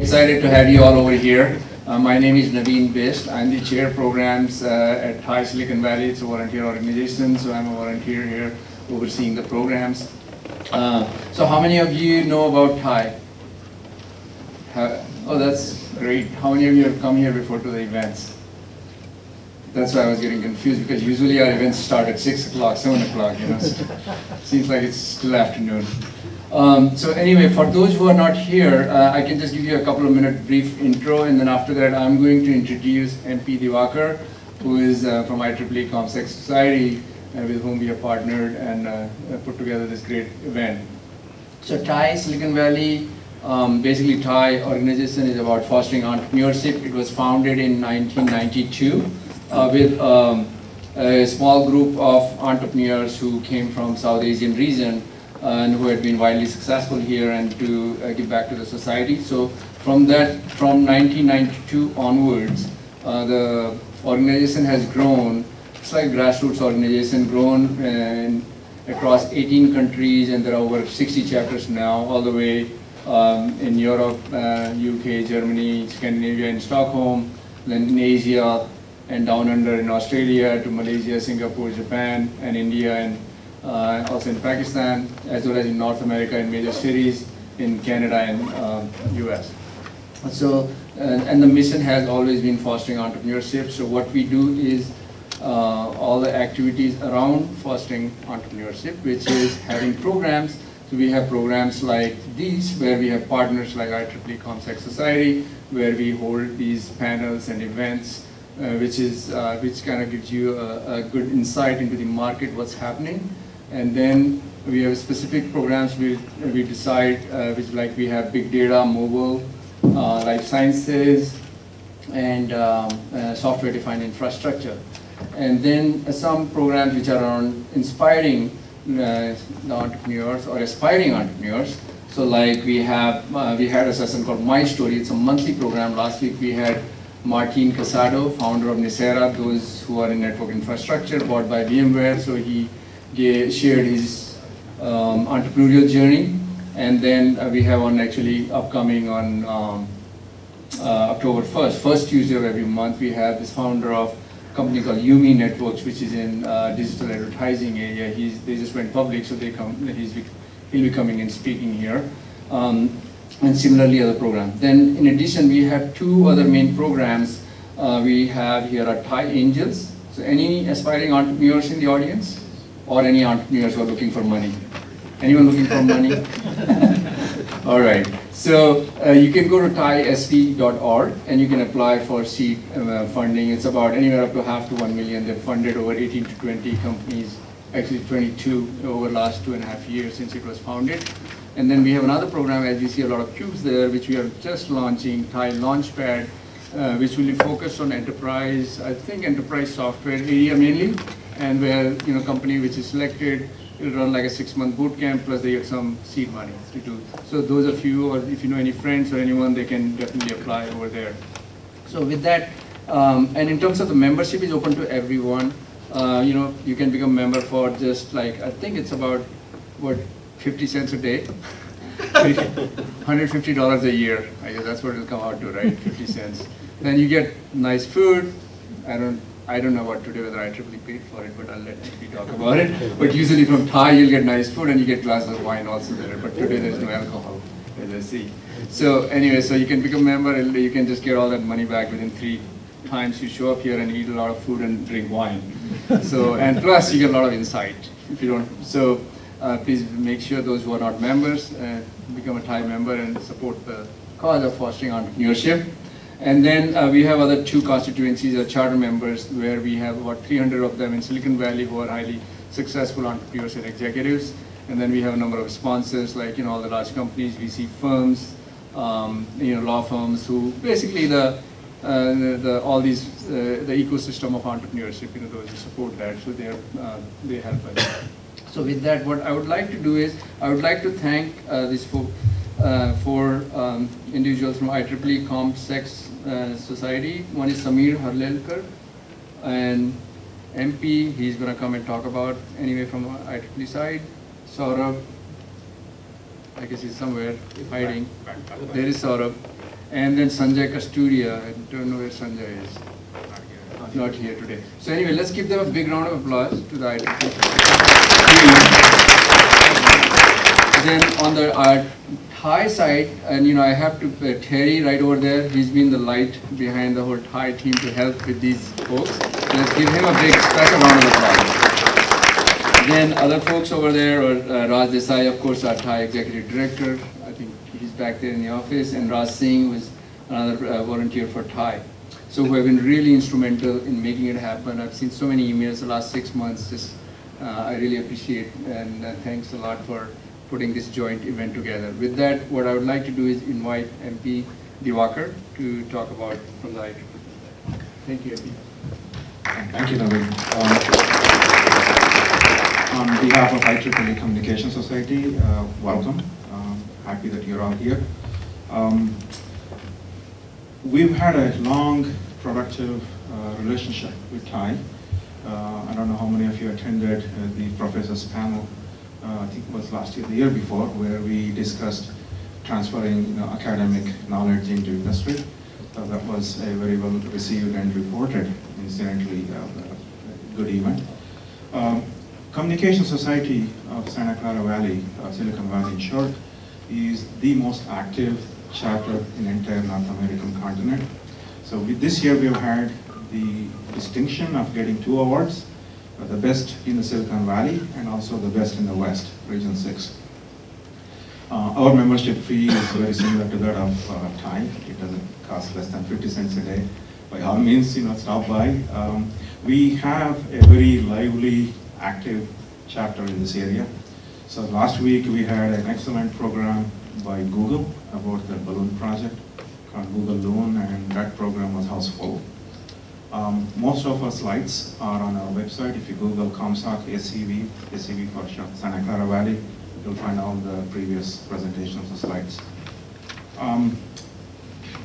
Excited to have you all over here. My name is Naveen Bist. I'm the chair programs at TiE Silicon Valley. It's a volunteer organization, so I'm a volunteer here overseeing the programs. So how many of you know about TiE? Oh, that's great. How many of you have come here before to the events? That's why I was getting confused, because usually our events start at 6 o'clock, 7 o'clock, you know. Seems like it's still afternoon. So anyway, for those who are not here, I can just give you a couple of minute brief intro, and then after that I'm going to introduce MP Divakar, who is from IEEE ComSec Society, with whom we have partnered and put together this great event. So TiE Silicon Valley, basically TiE organization is about fostering entrepreneurship. It was founded in 1992 with a small group of entrepreneurs who came from South Asian region, and who had been widely successful here, and to give back to the society. So from 1992 onwards, the organization has grown. It's like grassroots organization, grown across 18 countries, and there are over 60 chapters now, all the way in Europe, UK, Germany, Scandinavia, and Stockholm, then in Asia, and down under in Australia, to Malaysia, Singapore, Japan, and India, and also in Pakistan, as well as in North America, in major cities, in Canada and US. So, and the mission has always been fostering entrepreneurship. So what we do is all the activities around fostering entrepreneurship, which is having programs. So we have programs like these, where we have partners like IEEE ComSec Society, where we hold these panels and events, which kind of gives you a good insight into the market, what's happening. And then we have specific programs we decide, which, like, we have big data, mobile, life sciences, and software-defined infrastructure. And then some programs which are on inspiring the entrepreneurs or aspiring entrepreneurs. So, like, we had a session called My Story. It's a monthly program. Last week we had Martin Casado, founder of Nicera, those who are in network infrastructure, bought by VMware. So he shared his entrepreneurial journey, and then we have one actually upcoming on October 1st, first Tuesday of every month. We have this founder of a company called Yumi Networks, which is in digital advertising area. They just went public, so he'll be coming and speaking here, and similarly other programs. Then in addition, we have two other main programs we have here are TiE Angels. So any aspiring entrepreneurs in the audience? Or any entrepreneurs who are looking for money? Anyone looking for money? All right. So you can go to tiesv.org and you can apply for seed funding. It's about anywhere up to half to 1 million. They've funded over 18 to 20 companies, actually 22 over the last 2.5 years since it was founded. And then we have another program, as you see a lot of cubes there, which we are just launching, TiE Launchpad, which will be focused on enterprise, I think enterprise software area mainly, and where, you know, company which is selected, it'll run like a 6-month boot camp, plus they get some seed money to do. So those of you, or if you know any friends or anyone, they can definitely apply over there. So with that, and in terms of the membership, is open to everyone. You know, you can become member for just, like, I think it's about, what, 50 cents a day, $150 a year. I guess that's what it'll come out to, right? 50 cents. Then you get nice food. I don't know about today, whether IEEE paid for it, but I'll let you talk about it. But usually from TiE, you'll get nice food and you get glasses of wine also there. But today there's no alcohol, as I see. So anyway, so you can become a member, and you can just get all that money back within 3 times you show up here and eat a lot of food and drink wine. So, and plus you get a lot of insight if you don't. So. Please make sure those who are not members become a TiE member and support the cause of fostering entrepreneurship. And then we have other 2 constituencies or charter members, where we have about 300 of them in Silicon Valley who are highly successful entrepreneurs and executives. And then we have a number of sponsors, like, you know, all the large companies, VC firms, you know, law firms, who basically the ecosystem of entrepreneurship, you know, those who support that, so they help us. So with that, what I would like to do is, I would like to thank these four individuals from IEEE ComSec Society. One is Sameer Harlelkar, and MP, he's going to come and talk about anyway from IEEE side. Saurabh, I guess he's somewhere hiding. There is Saurabh. And then Sanjay Kasturia. I don't know where Sanjay is. Not here today. So anyway, let's give them a big round of applause to the IEEE. Then on the TiE side, and you know, I have to Terry right over there. He's been the light behind the whole TiE team to help with these folks. Let's give him a big special round of applause. Then other folks over there, or Raj Desai, of course, our TiE executive director. I think he's back there in the office, and Raj Singh was another volunteer for TiE. So who have been really instrumental in making it happen. I've seen so many emails the last 6 months. Just I really appreciate and thanks a lot for putting this joint event together. With that, what I would like to do is invite MP Divakar to talk about from the IEEE. Thank you, MP. Thank you, Naveen. On behalf of IEEE Communication Society, welcome. Happy that you're all here. We've had a long, productive relationship with TiE. I don't know how many of you attended the professor's panel, I think it was last year, the year before, where we discussed transferring academic knowledge into industry. That was a very well received and reported, incidentally, good event. Communication Society of Santa Clara Valley, Silicon Valley in short, is the most active chapter in the entire North American continent. So this year we have had the distinction of getting 2 awards, the best in the Silicon Valley and also the best in the West, Region 6. Our membership fee is very similar to that of TiE. It doesn't cost less than 50 cents a day. By all means, stop by. We have a very lively, active chapter in this area. So last week we had an excellent program by Google about the balloon project called Google Loon, and that program was houseful. Most of our slides are on our website. If you Google ComSoc SCV, SCV for short, Santa Clara Valley, you'll find all the previous presentations and slides.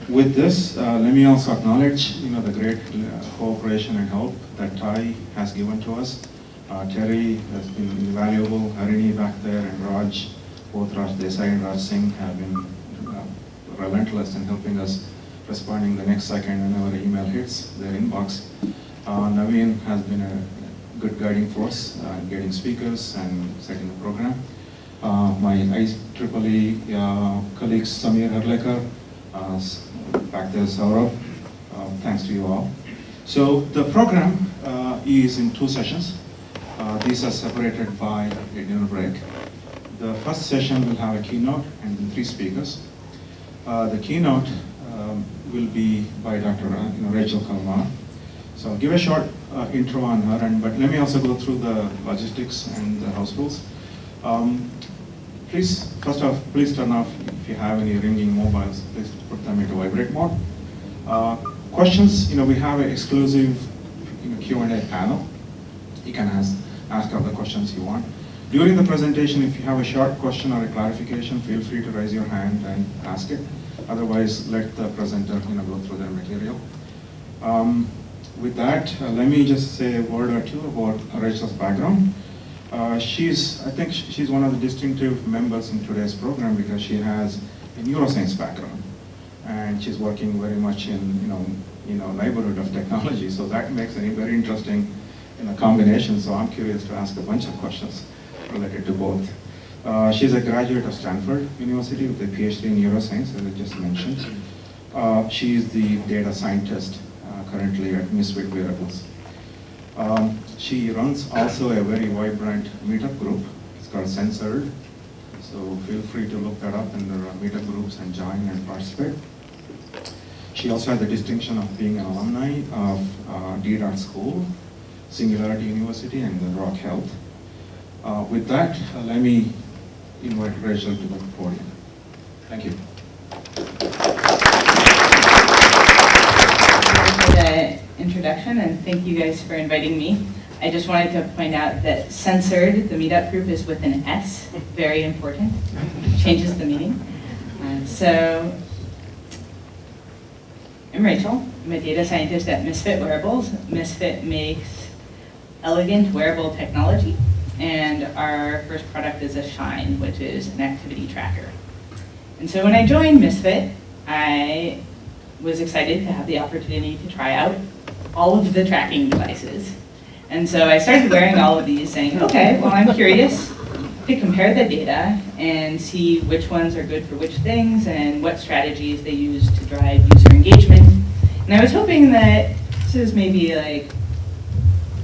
With this, let me also acknowledge the great cooperation and help that TiE has given to us. Terry has been invaluable, Harini back there, and Raj. Both Raj Desai and Raj Singh have been relentless in helping us responding the next second whenever email hits their inbox. Naveen has been a good guiding force in getting speakers and setting the program. My IEEE colleagues Sameer Harlelkar, back there Saurabh, thanks to you all. So the program is in 2 sessions. These are separated by a dinner break. The first session will have a keynote and 3 speakers. The keynote will be by Dr. Rachel Kalmar. So I'll give a short intro on her, but let me also go through the logistics and the house rules. Please, first off, please turn off if you have any ringing mobiles. Please put them into vibrate mode. Questions, we have an exclusive Q&A panel. You can ask all the questions you want. During the presentation, if you have a short question or a clarification, feel free to raise your hand and ask it. Otherwise, let the presenter go through their material. With that, let me just say a word or two about Rachel's background. I think she's one of the distinctive members in today's program because she has a neuroscience background. And she's working very much in, in our neighborhood of technology. So that makes a very interesting combination. So I'm curious to ask a bunch of questions related to both. She's a graduate of Stanford University with a PhD in neuroscience, as I just mentioned. She is the data scientist currently at Misfit Wearables. She runs also a very vibrant meetup group. It's called Censored. So feel free to look that up, and there are meetup groups and join and participate. She also had the distinction of being an alumni of D.Dart School, Singularity University, and the Rock Health. With that, let me invite Rachel to the podium. Thank you. Thank you for the introduction, and thank you guys for inviting me. I just wanted to point out that Censored, the meetup group, is with an S. Very important. Changes the meaning. So I'm Rachel. I'm a data scientist at Misfit Wearables. Misfit makes elegant wearable technology, and our first product is a Shine, which is an activity tracker. And so when I joined Misfit, I was excited to have the opportunity to try out all of the tracking devices. And so I started wearing all of these, saying, okay, well, I'm curious to compare the data and see which ones are good for which things and what strategies they use to drive user engagement. And I was hoping that this is maybe like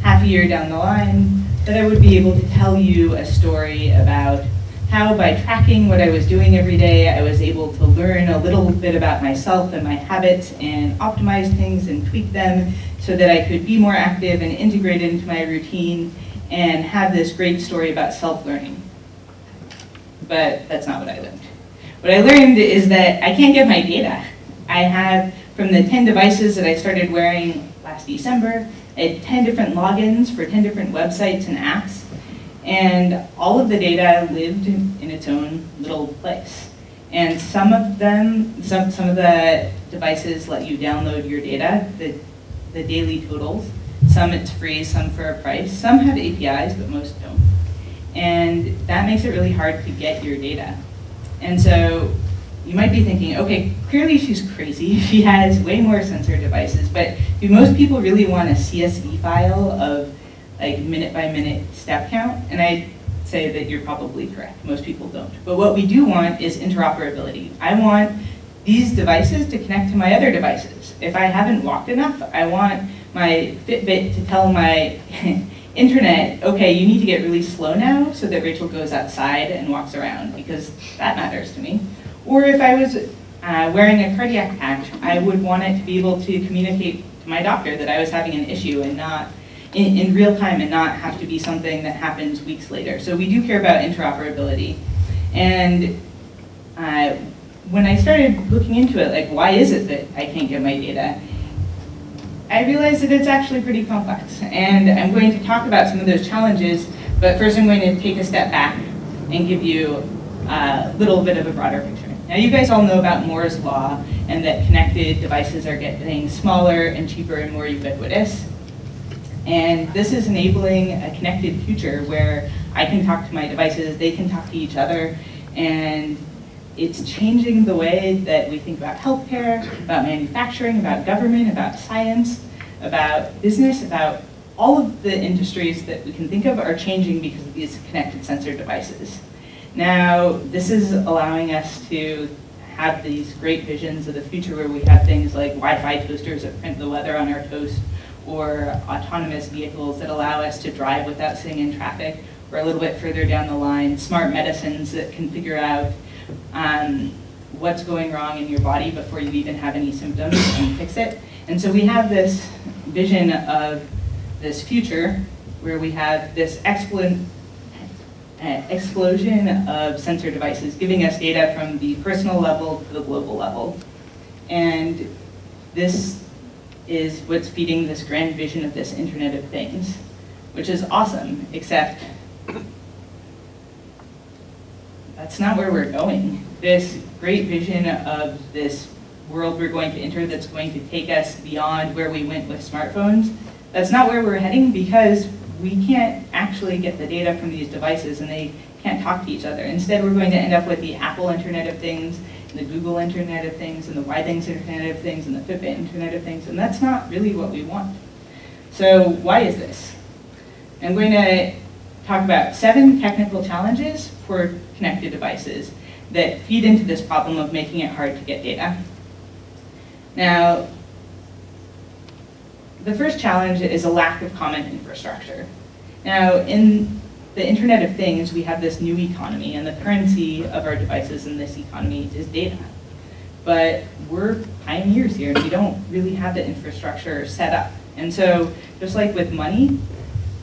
half a year down the line, that I would be able to tell you a story about how by tracking what I was doing every day, I was able to learn a little bit about myself and my habits and optimize things and tweak them so that I could be more active and integrated into my routine and have this great story about self-learning. But that's not what I learned. What I learned is that I can't get my data. I have, from the 10 devices that I started wearing last December, I had 10 different logins for 10 different websites and apps. And all of the data lived in its own little place. And some of the devices let you download your data, the daily totals. Some it's free, some for a price. Some have APIs, but most don't. And that makes it really hard to get your data. And so you might be thinking, okay, clearly she's crazy. She has way more sensor devices. But do most people really want a CSV file of like minute-by-minute step count? And I say that you're probably correct. Most people don't. But what we do want is interoperability. I want these devices to connect to my other devices. If I haven't walked enough, I want my Fitbit to tell my internet, okay, you need to get really slow now so that Rachel goes outside and walks around, because that matters to me. Or if I was wearing a cardiac patch, I would want it to be able to communicate to my doctor that I was having an issue and not in real time and not have to be something that happens weeks later. So we do care about interoperability. And when I started looking into it, like, why is it that I can't get my data? I realized that it's actually pretty complex. And I'm going to talk about some of those challenges, but first I'm going to take a step back and give you a little bit of a broader picture. Now you guys all know about Moore's Law and that connected devices are getting smaller and cheaper and more ubiquitous. And this is enabling a connected future where I can talk to my devices, they can talk to each other, and it's changing the way that we think about healthcare, about manufacturing, about government, about science, about business, about all of the industries that we can think of are changing because of these connected sensor devices. Now, this is allowing us to have these great visions of the future where we have things like Wi-Fi toasters that print the weather on our toast, or autonomous vehicles that allow us to drive without sitting in traffic, or a little bit further down the line, smart medicines that can figure out what's going wrong in your body before you even have any symptoms and fix it. And so we have this vision of this future where we have this explosion of sensor devices giving us data from the personal level to the global level. And this is what's feeding this grand vision of this Internet of Things, which is awesome, except that's not where we're going. This great vision of this world we're going to enter that's going to take us beyond where we went with smartphones, that's not where we're heading, because we can't actually get the data from these devices and they can't talk to each other. Instead, we're going to end up with the Apple Internet of Things, and the Google Internet of Things, and the Withings Internet of Things, and the Fitbit Internet of Things, and that's not really what we want. So why is this? I'm going to talk about 7 technical challenges for connected devices that feed into this problem of making it hard to get data. Now, the first challenge is a lack of common infrastructure. Now, in the Internet of Things, we have this new economy, and the currency of our devices in this economy is data. But we're pioneers here, and we don't really have the infrastructure set up. And so, just like with money,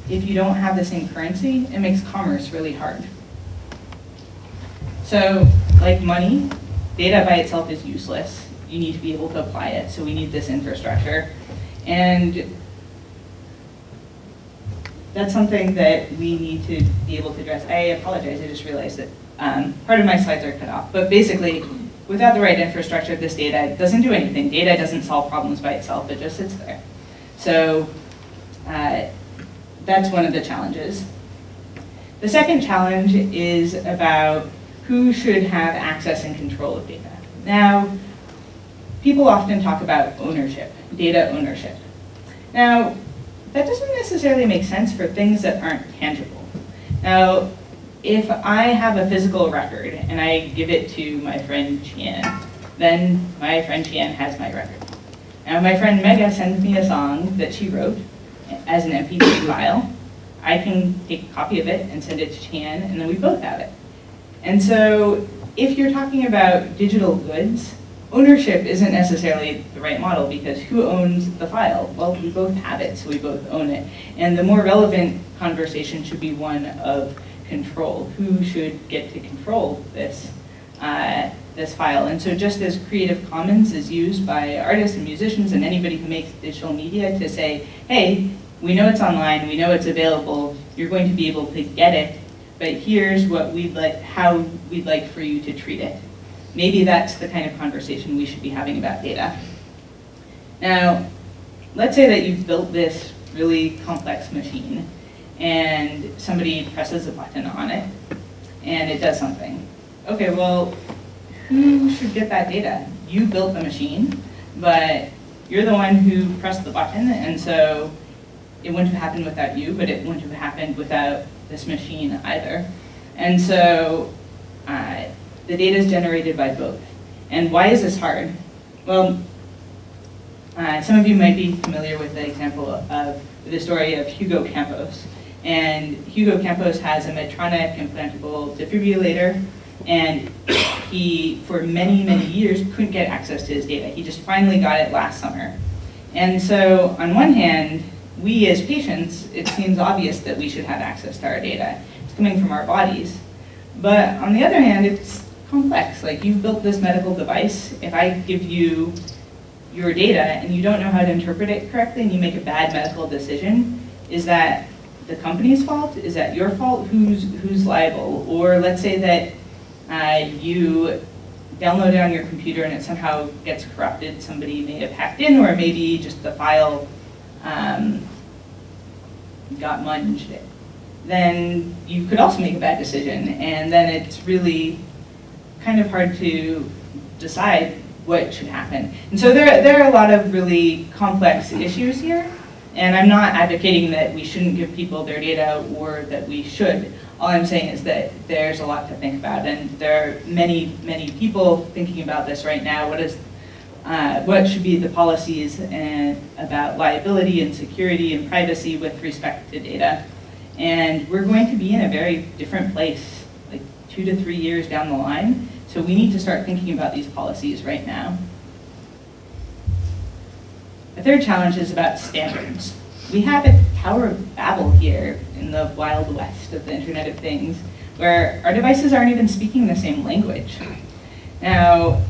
if you don't have the same currency, it makes commerce really hard. So, like money, data by itself is useless. You need to be able to apply it, so we need this infrastructure. And that's something that we need to be able to address. I apologize, I just realized that part of my slides are cut off. But basically, Without the right infrastructure, this data doesn't do anything. Data doesn't solve problems by itself, it just sits there. So that's one of the challenges. The second challenge is about who should have access and control of data. Now, people often talk about ownership, data ownership. Now, that doesn't necessarily make sense for things that aren't tangible. Now, if I have a physical record and I give it to my friend Qian, then my friend Qian has my record. Now, my friend Mega sends me a song that she wrote as an MP3 file. I can take a copy of it and send it to Qian, and then we both have it. And so, if you're talking about digital goods, ownership isn't necessarily the right model because who owns the file? Well, we both have it, so we both own it. And the more relevant conversation should be one of control. Who should get to control this, this file? And so just as Creative Commons is used by artists and musicians and anybody who makes digital media to say, hey, we know it's online, we know it's available, you're going to be able to get it, but here's what we'd like, how we'd like for you to treat it. Maybe that's the kind of conversation we should be having about data. Now, let's say that you've built this really complex machine and somebody presses a button on it and it does something. Okay, well, who should get that data? You built the machine, but you're the one who pressed the button, and so it wouldn't have happened without you, but it wouldn't have happened without this machine either. And so, the data is generated by both. And why is this hard? Well, some of you might be familiar with the example of the story of Hugo Campos. And Hugo Campos has a Medtronic implantable defibrillator, and he, for many, many years, couldn't get access to his data. He just finally got it last summer. And so, on one hand, we as patients, it seems obvious that we should have access to our data. It's coming from our bodies. But on the other hand, it's complex. Like, you've built this medical device. If I give you your data and you don't know how to interpret it correctly and you make a bad medical decision, is that the company's fault? Is that your fault? Who's liable? Or let's say that you download it on your computer and it somehow gets corrupted. Somebody may have hacked in, or maybe just the file got munged. Then you could also make a bad decision, and then it's really kind of hard to decide what should happen. And so there are a lot of really complex issues here, and I'm not advocating that we shouldn't give people their data or that we should. All I'm saying is that there's a lot to think about, and there are many, many people thinking about this right now. What should be the policies about liability and security and privacy with respect to data? And we're going to be in a very different place, like 2 to 3 years down the line. So we need to start thinking about these policies right now. The third challenge is about standards. We have a Tower of Babel here in the Wild West of the Internet of Things, where our devices aren't even speaking the same language. Now,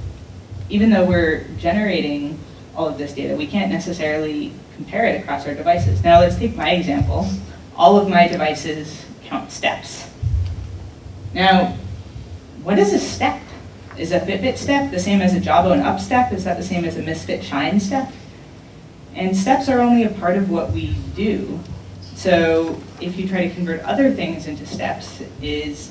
even though we're generating all of this data, we can't necessarily compare it across our devices. Now, let's take my example. All of my devices count steps. Now, what is a step? Is a Fitbit step the same as a Jawbone Up step? Is that the same as a Misfit Shine step? And steps are only a part of what we do. So if you try to convert other things into steps, is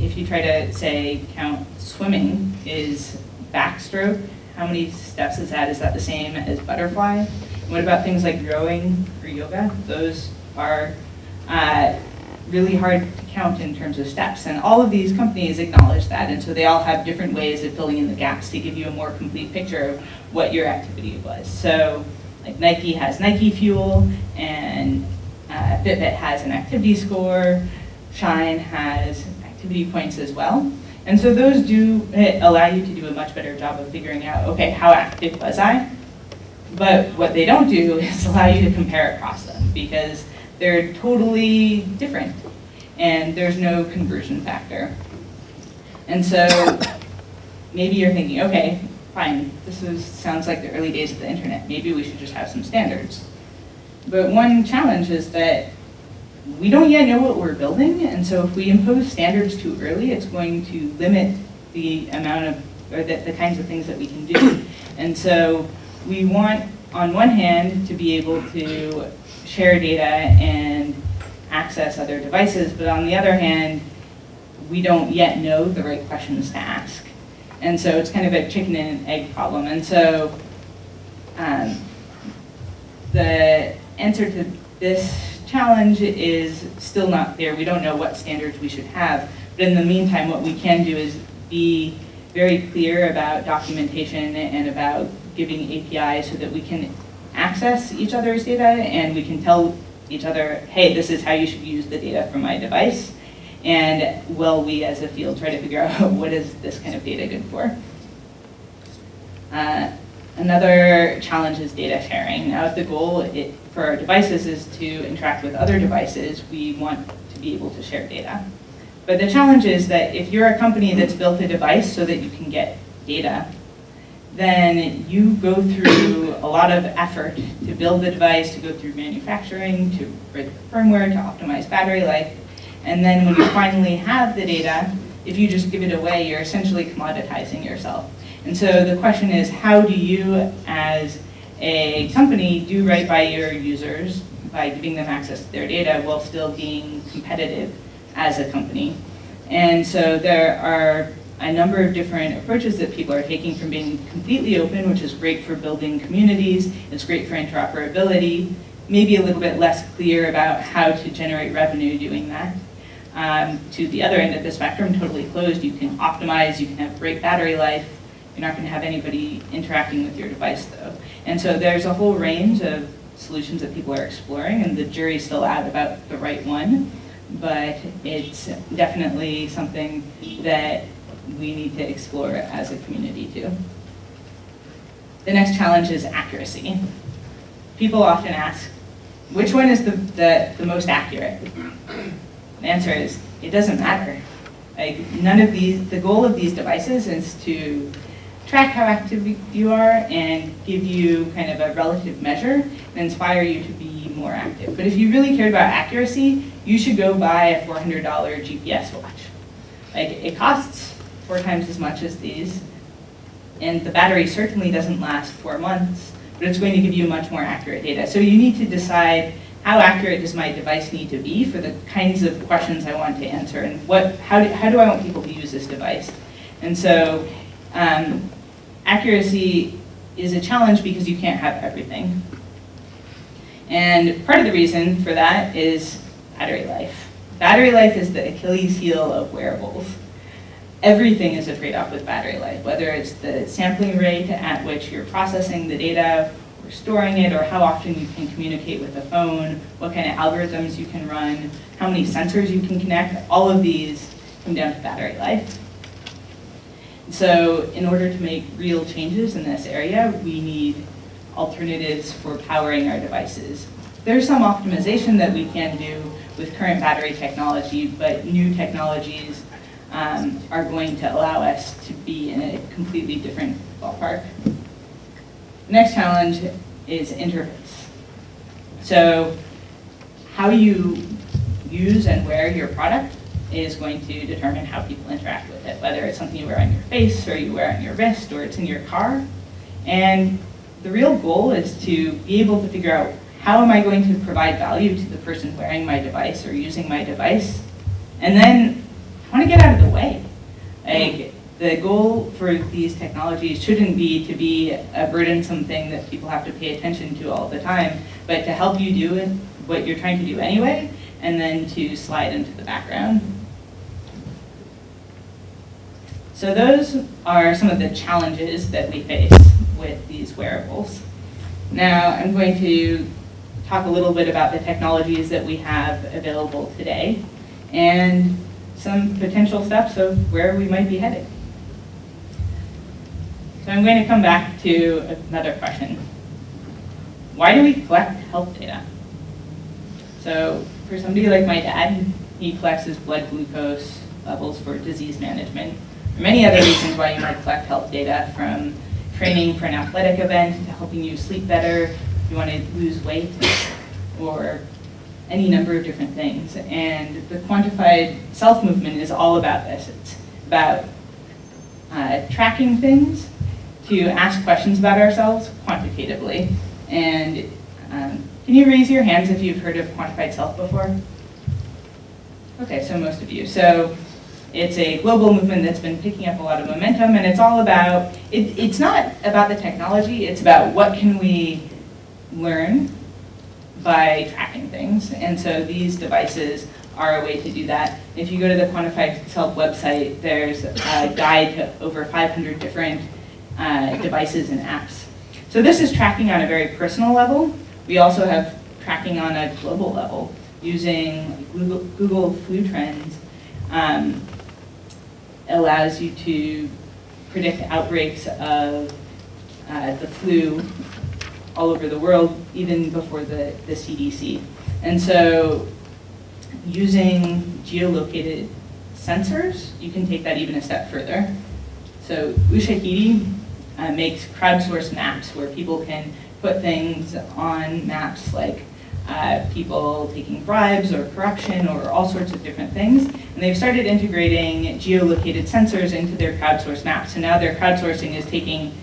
if you try to say count swimming is backstroke, how many steps is that? Is that the same as butterfly? And what about things like rowing or yoga? Those are really hard to count in terms of steps. And all of these companies acknowledge that, and so they all have different ways of filling in the gaps to give you a more complete picture of what your activity was. So like Nike has Nike Fuel, and Fitbit has an activity score, Shine has activity points as well. And so those do allow you to do a much better job of figuring out, okay, how active was I? But what they don't do is allow you to compare across them, because they're totally different, and there's no conversion factor. And so maybe you're thinking, okay, fine, this sounds like the early days of the internet. Maybe we should just have some standards. But one challenge is that we don't yet know what we're building, and so if we impose standards too early, it's going to limit the amount of or the kinds of things that we can do. And so we want, on one hand, to be able to share data and access other devices, but on the other hand, we don't yet know the right questions to ask. And so it's kind of a chicken and egg problem. And so the answer to this challenge is still not clear. We don't know what standards we should have. But in the meantime, what we can do is be very clear about documentation and about giving APIs so that we can access each other's data and we can tell each other, hey, this is how you should use the data from my device. And will we, as a field, try to figure out what is this kind of data good for? Another challenge is data sharing. Now, if the goal for our devices is to interact with other devices, we want to be able to share data. But the challenge is that if you're a company that's built a device so that you can get data, then you go through a lot of effort to build the device, to go through manufacturing, to break the firmware, to optimize battery life. And then when you finally have the data, if you just give it away, you're essentially commoditizing yourself. And so the question is, how do you, as a company, do right by your users by giving them access to their data while still being competitive as a company? And so there are a number of different approaches that people are taking, from being completely open, which is great for building communities, it's great for interoperability, maybe a little bit less clear about how to generate revenue doing that. To the other end of the spectrum, totally closed. You can optimize, you can have great battery life. You're not going to have anybody interacting with your device, though. And so there's a whole range of solutions that people are exploring, and the jury's still out about the right one. But it's definitely something that we need to explore as a community, too. The next challenge is accuracy. People often ask, which one is the most accurate? The answer is, it doesn't matter. Like, none of these, the goal of these devices is to track how active you are and give you kind of a relative measure and inspire you to be more active. But if you really cared about accuracy, you should go buy a $400 GPS watch. Like, it costs 4 times as much as these, and the battery certainly doesn't last 4 months, but it's going to give you much more accurate data. So you need to decide, how accurate does my device need to be for the kinds of questions I want to answer, and how do I want people to use this device? And so accuracy is a challenge because you can't have everything. And part of the reason for that is battery life. Battery life is the Achilles heel of wearables. Everything is a trade-off with battery life, whether it's the sampling rate at which you're processing the data, storing it, or how often you can communicate with the phone, what kind of algorithms you can run, how many sensors you can connect. All of these come down to battery life. So in order to make real changes in this area, we need alternatives for powering our devices. There's some optimization that we can do with current battery technology, but new technologies are going to allow us to be in a completely different ballpark. The next challenge is interface. So how you use and wear your product is going to determine how people interact with it, whether it's something you wear on your face or you wear on your wrist or it's in your car. And the real goal is to be able to figure out, how am I going to provide value to the person wearing my device or using my device? And then I want to get out of the way. Like, the goal for these technologies shouldn't be to be a burdensome thing that people have to pay attention to all the time, but to help you do what you're trying to do anyway, and then to slide into the background. So those are some of the challenges that we face with these wearables. Now I'm going to talk a little bit about the technologies that we have available today, and some potential steps of where we might be headed. So I'm going to come back to another question. Why do we collect health data? So for somebody like my dad, he collects his blood glucose levels for disease management. There are many other reasons why you might collect health data, from training for an athletic event to helping you sleep better, if you want to lose weight, or any number of different things. And the quantified self movement is all about this. It's about tracking things to ask questions about ourselves quantitatively. And can you raise your hands if you've heard of quantified self before? Okay, so most of you. So it's a global movement that's been picking up a lot of momentum, and it's all about, it's not about the technology, it's about what can we learn by tracking things. And so these devices are a way to do that. If you go to the Quantified Self website, there's a guide to over 500 different devices and apps. So this is tracking on a very personal level. We also have tracking on a global level using Google Flu Trends. Allows you to predict outbreaks of the flu all over the world, even before the CDC. And so using geolocated sensors, you can take that even a step further. So Ushahidi makes crowdsourced maps where people can put things on maps like people taking bribes or corruption or all sorts of different things. And they've started integrating geolocated sensors into their crowdsourced maps. So now their crowdsourcing is taking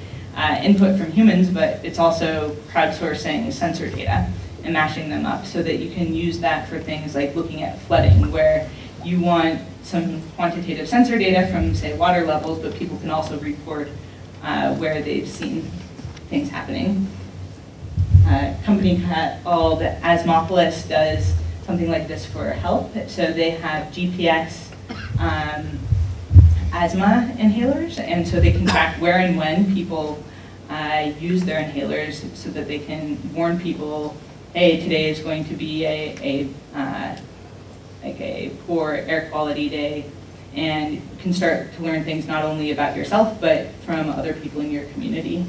input from humans, but it's also crowdsourcing sensor data and mashing them up so that you can use that for things like looking at flooding, where you want some quantitative sensor data from, say, water levels, but people can also report where they've seen things happening. A company called Asmopolis does something like this for help. So they have GPS asthma inhalers, and so they can track where and when people use their inhalers so that they can warn people, hey, today is going to be a poor air quality day, and you can start to learn things not only about yourself, but from other people in your community.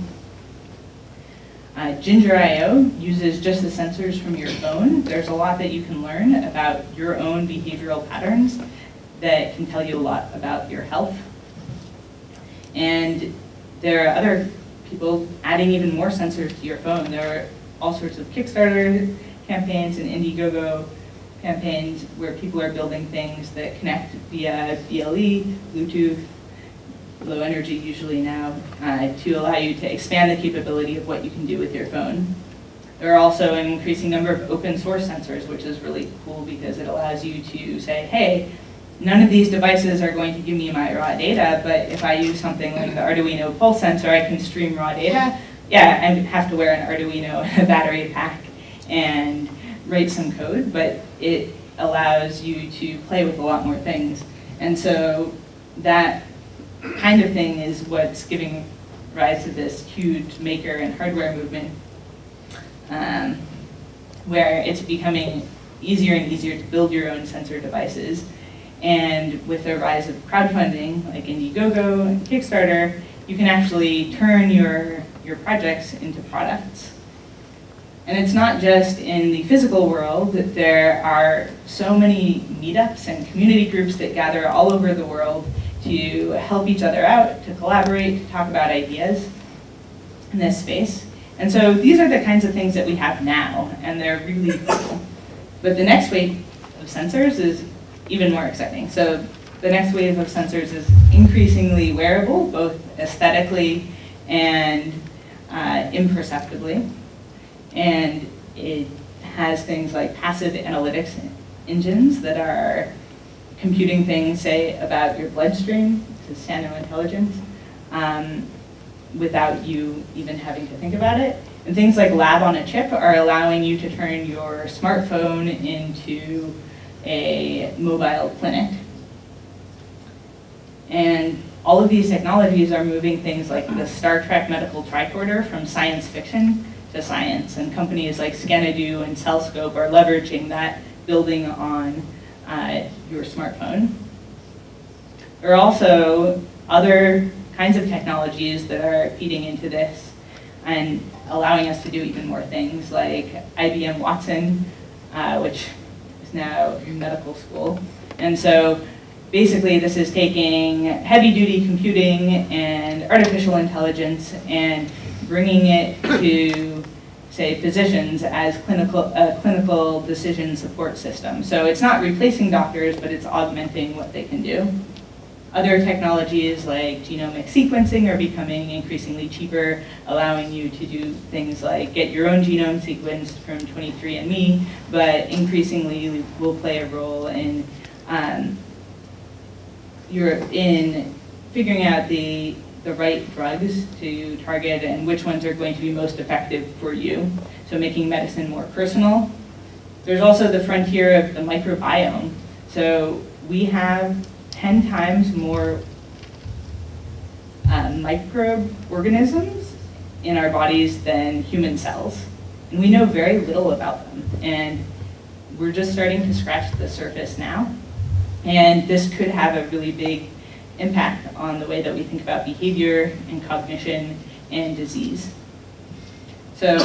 Ginger.io uses just the sensors from your phone. There's a lot that you can learn about your own behavioral patterns that can tell you a lot about your health. And there are other people adding even more sensors to your phone. There are all sorts of Kickstarter campaigns and Indiegogo campaigns where people are building things that connect via BLE, Bluetooth, low energy usually now, to allow you to expand the capability of what you can do with your phone. There are also an increasing number of open source sensors, which is really cool because it allows you to say, hey, none of these devices are going to give me my raw data, but if I use something like the Arduino Pulse Sensor, I can stream raw data. Yeah, I have to wear an Arduino and a battery pack and write some code, but it allows you to play with a lot more things. And so that kind of thing is what's giving rise to this huge maker and hardware movement, where it's becoming easier and easier to build your own sensor devices. And with the rise of crowdfunding, like Indiegogo and Kickstarter, you can actually turn your projects into products. And it's not just in the physical world, that there are so many meetups and community groups that gather all over the world to help each other out, to collaborate, to talk about ideas in this space. And so these are the kinds of things that we have now, and they're really cool. But the next wave of sensors is even more exciting. So the next wave of sensors is increasingly wearable, both aesthetically and imperceptibly. And it has things like passive analytics engines that are computing things, say, about your bloodstream, to nano intelligence, without you even having to think about it. And things like lab on a chip are allowing you to turn your smartphone into a mobile clinic. And all of these technologies are moving things like the Star Trek medical tricorder from science fiction to science. And companies like Scanadu and CellScope are leveraging that, building on your smartphone. There are also other kinds of technologies that are feeding into this and allowing us to do even more things, like IBM Watson, which is now in medical school. And so basically this is taking heavy-duty computing and artificial intelligence and bringing it to, say, physicians as clinical decision support system. So it's not replacing doctors, but it's augmenting what they can do. Other technologies like genomic sequencing are becoming increasingly cheaper, allowing you to do things like get your own genome sequenced from 23andMe, but increasingly will play a role in figuring out the right drugs to target and which ones are going to be most effective for you. So making medicine more personal. There's also the frontier of the microbiome. So we have 10 times more microorganisms in our bodies than human cells. And we know very little about them. And we're just starting to scratch the surface now. And this could have a really big impact on the way that we think about behavior and cognition and disease. So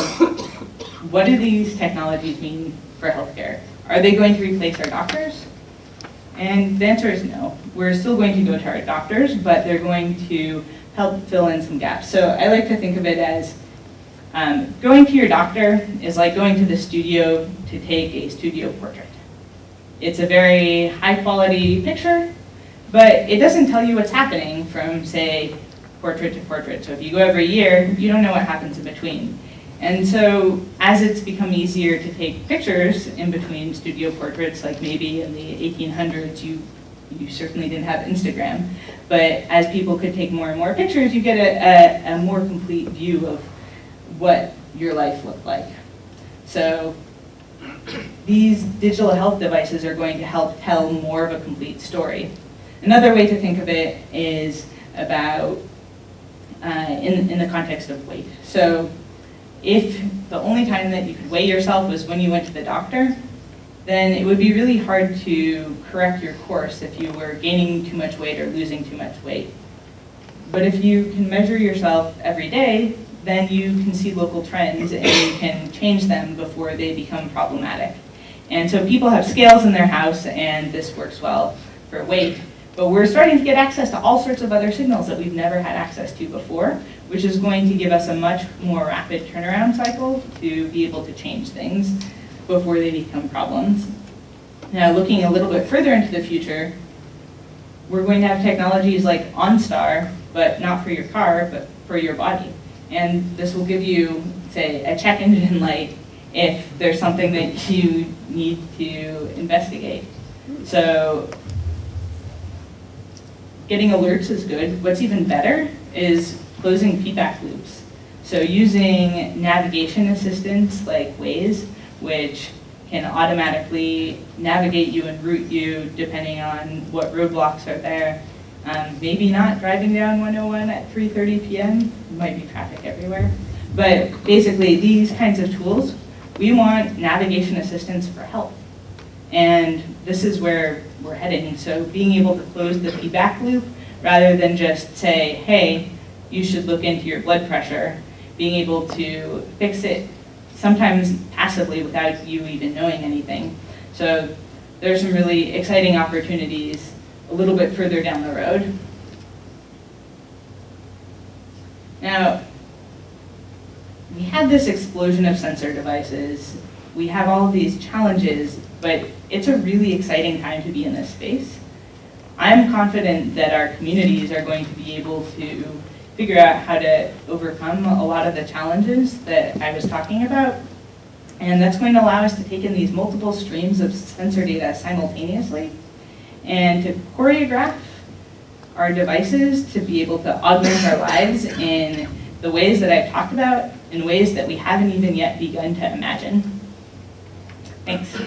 what do these technologies mean for healthcare? Are they going to replace our doctors? And the answer is no. We're still going to go to our doctors, but they're going to help fill in some gaps. So I like to think of it as going to your doctor is like going to the studio to take a studio portrait. It's a very high quality picture, but it doesn't tell you what's happening from, say, portrait to portrait. So if you go every year, you don't know what happens in between. And so as it's become easier to take pictures in between studio portraits, like maybe in the 1800s, you certainly didn't have Instagram, but as people could take more and more pictures, you get a more complete view of what your life looked like. So these digital health devices are going to help tell more of a complete story. Another way to think of it is about in the context of weight. So if the only time that you could weigh yourself was when you went to the doctor, then it would be really hard to correct your course if you were gaining too much weight or losing too much weight. But if you can measure yourself every day, then you can see local trends and you can change them before they become problematic. And so people have scales in their house and this works well for weight. But we're starting to get access to all sorts of other signals that we've never had access to before, which is going to give us a much more rapid turnaround cycle to be able to change things before they become problems. Now, looking a little bit further into the future, we're going to have technologies like OnStar, but not for your car, but for your body. And this will give you, say, a check engine light if there's something that you need to investigate. So getting alerts is good. What's even better is closing feedback loops. So using navigation assistance like Waze, which can automatically navigate you and route you depending on what roadblocks are there. Maybe not driving down 101 at 3:30 p.m. There might be traffic everywhere. But basically, these kinds of tools, we want navigation assistance for health. And this is where we're heading. So being able to close the feedback loop rather than just say, hey, you should look into your blood pressure, being able to fix it sometimes passively without you even knowing anything. So there's some really exciting opportunities a little bit further down the road. Now, we had this explosion of sensor devices. We have all these challenges, but it's a really exciting time to be in this space. I'm confident that our communities are going to be able to figure out how to overcome a lot of the challenges that I was talking about. And that's going to allow us to take in these multiple streams of sensor data simultaneously and to choreograph our devices to be able to augment our lives in the ways that I've talked about, in ways that we haven't even yet begun to imagine. Thanks.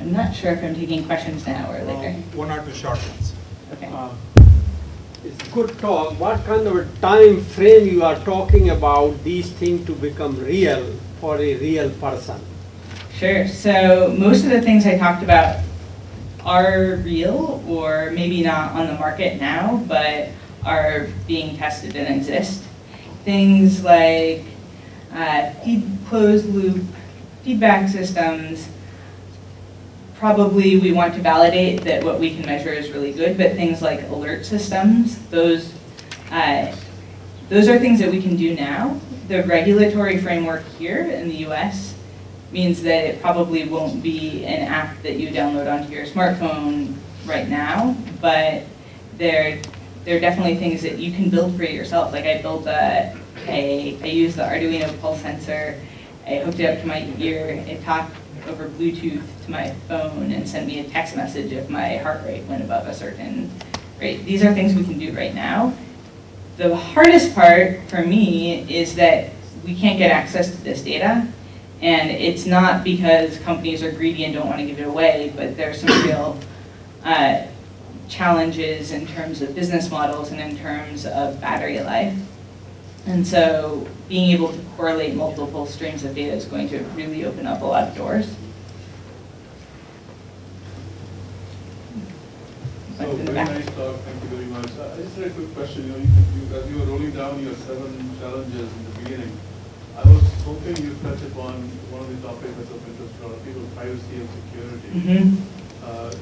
I'm not sure if I'm taking questions now or later. One or two short ones. Okay. It's a good talk. What kind of a time frame you are talking about these things to become real for a real person? Sure. So most of the things I talked about are real, or maybe not on the market now, but are being tested and exist. Things like closed loop feedback systems. Probably we want to validate that what we can measure is really good, but things like alert systems, Those are things that we can do now. The regulatory framework here in the US means that it probably won't be an app that you download onto your smartphone right now, but there are definitely things that you can build for yourself. Like I built I used the Arduino Pulse Sensor, I hooked it up to my ear, it talked over Bluetooth to my phone and sent me a text message if my heart rate went above a certain rate. These are things we can do right now. The hardest part for me is that we can't get access to this data, and it's not because companies are greedy and don't want to give it away, but there's some real challenges in terms of business models and in terms of battery life. And so being able to correlate multiple streams of data is going to really open up a lot of doors. So very nice talk, thank you very much. I just had a quick question. As you were rolling down your 7 challenges in the beginning, I was hoping you'd touch upon one of the topics that's of interest to a lot of people, privacy and security.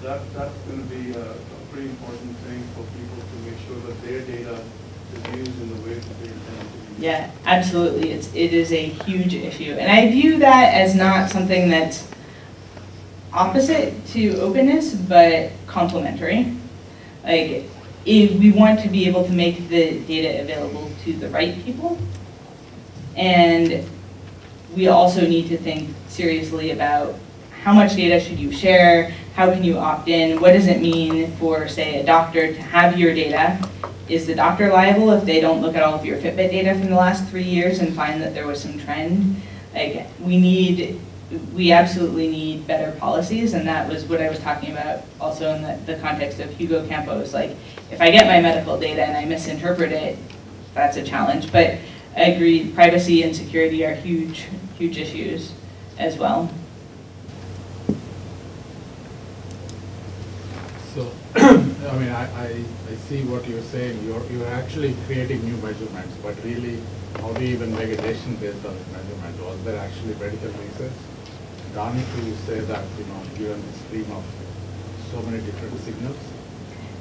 That's going to be a pretty important thing for people to make sure that their data is used in the way that they intend to be used. Yeah, absolutely. It is a huge issue. And I view that as not something that's opposite to openness, but complementary. Like, if we want to be able to make the data available to the right people, and we also need to think seriously about how much data should you share, how can you opt in, what does it mean for, say, a doctor to have your data? Is the doctor liable if they don't look at all of your Fitbit data from the last 3 years and find that there was some trend? Like, we absolutely need better policies, and that was what I was talking about also in the context of Hugo Campos. Like, if I get my medical data and I misinterpret it, that's a challenge. But I agree, privacy and security are huge, huge issues as well. So, I mean, I see what you're saying. You're actually creating new measurements, but really, how do you even make a decision based on the measurement? Was there actually medical research done to say that, you know, given the stream of so many different signals?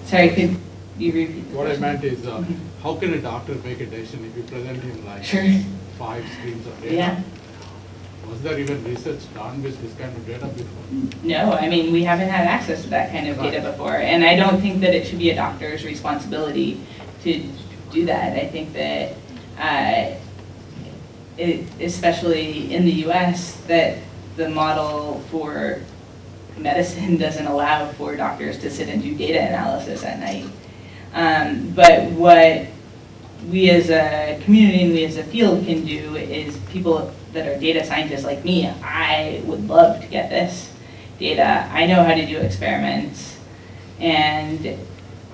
Sorry, could you repeat the question? I meant is, how can a doctor make a decision if you present him like 5 streams of data? Yeah. Was there even research done with this kind of data before? No, I mean, we haven't had access to that kind of data before, and I don't think that it should be a doctor's responsibility to do that. I think that, especially in the US, that the model for medicine doesn't allow for doctors to sit and do data analysis at night. But what we as a community and we as a field can do is, people that are data scientists like me, I would love to get this data. I know how to do experiments, and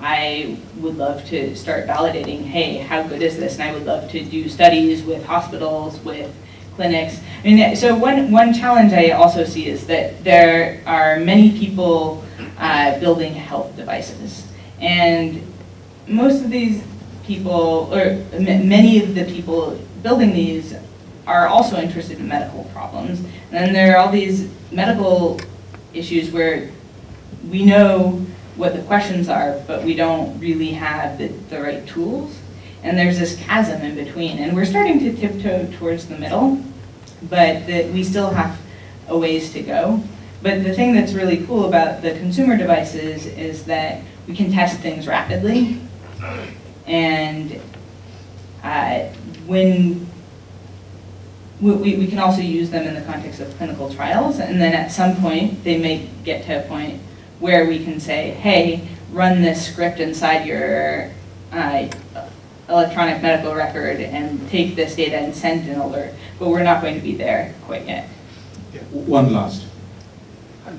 I would love to start validating, hey, how good is this? And I would love to do studies with hospitals, with clinics. I mean, so one challenge I also see is that there are many people building health devices. And most of these people, or many of the people building these, are also interested in medical problems. And then there are all these medical issues where we know what the questions are, but we don't really have the right tools. And there's this chasm in between. And we're starting to tiptoe towards the middle, but we still have a ways to go. But the thing that's really cool about the consumer devices is that we can test things rapidly. And we can also use them in the context of clinical trials. And then at some point, they may get to a point where we can say, hey, run this script inside your electronic medical record and take this data and send an alert. But we're not going to be there quite yet. Yeah. One last.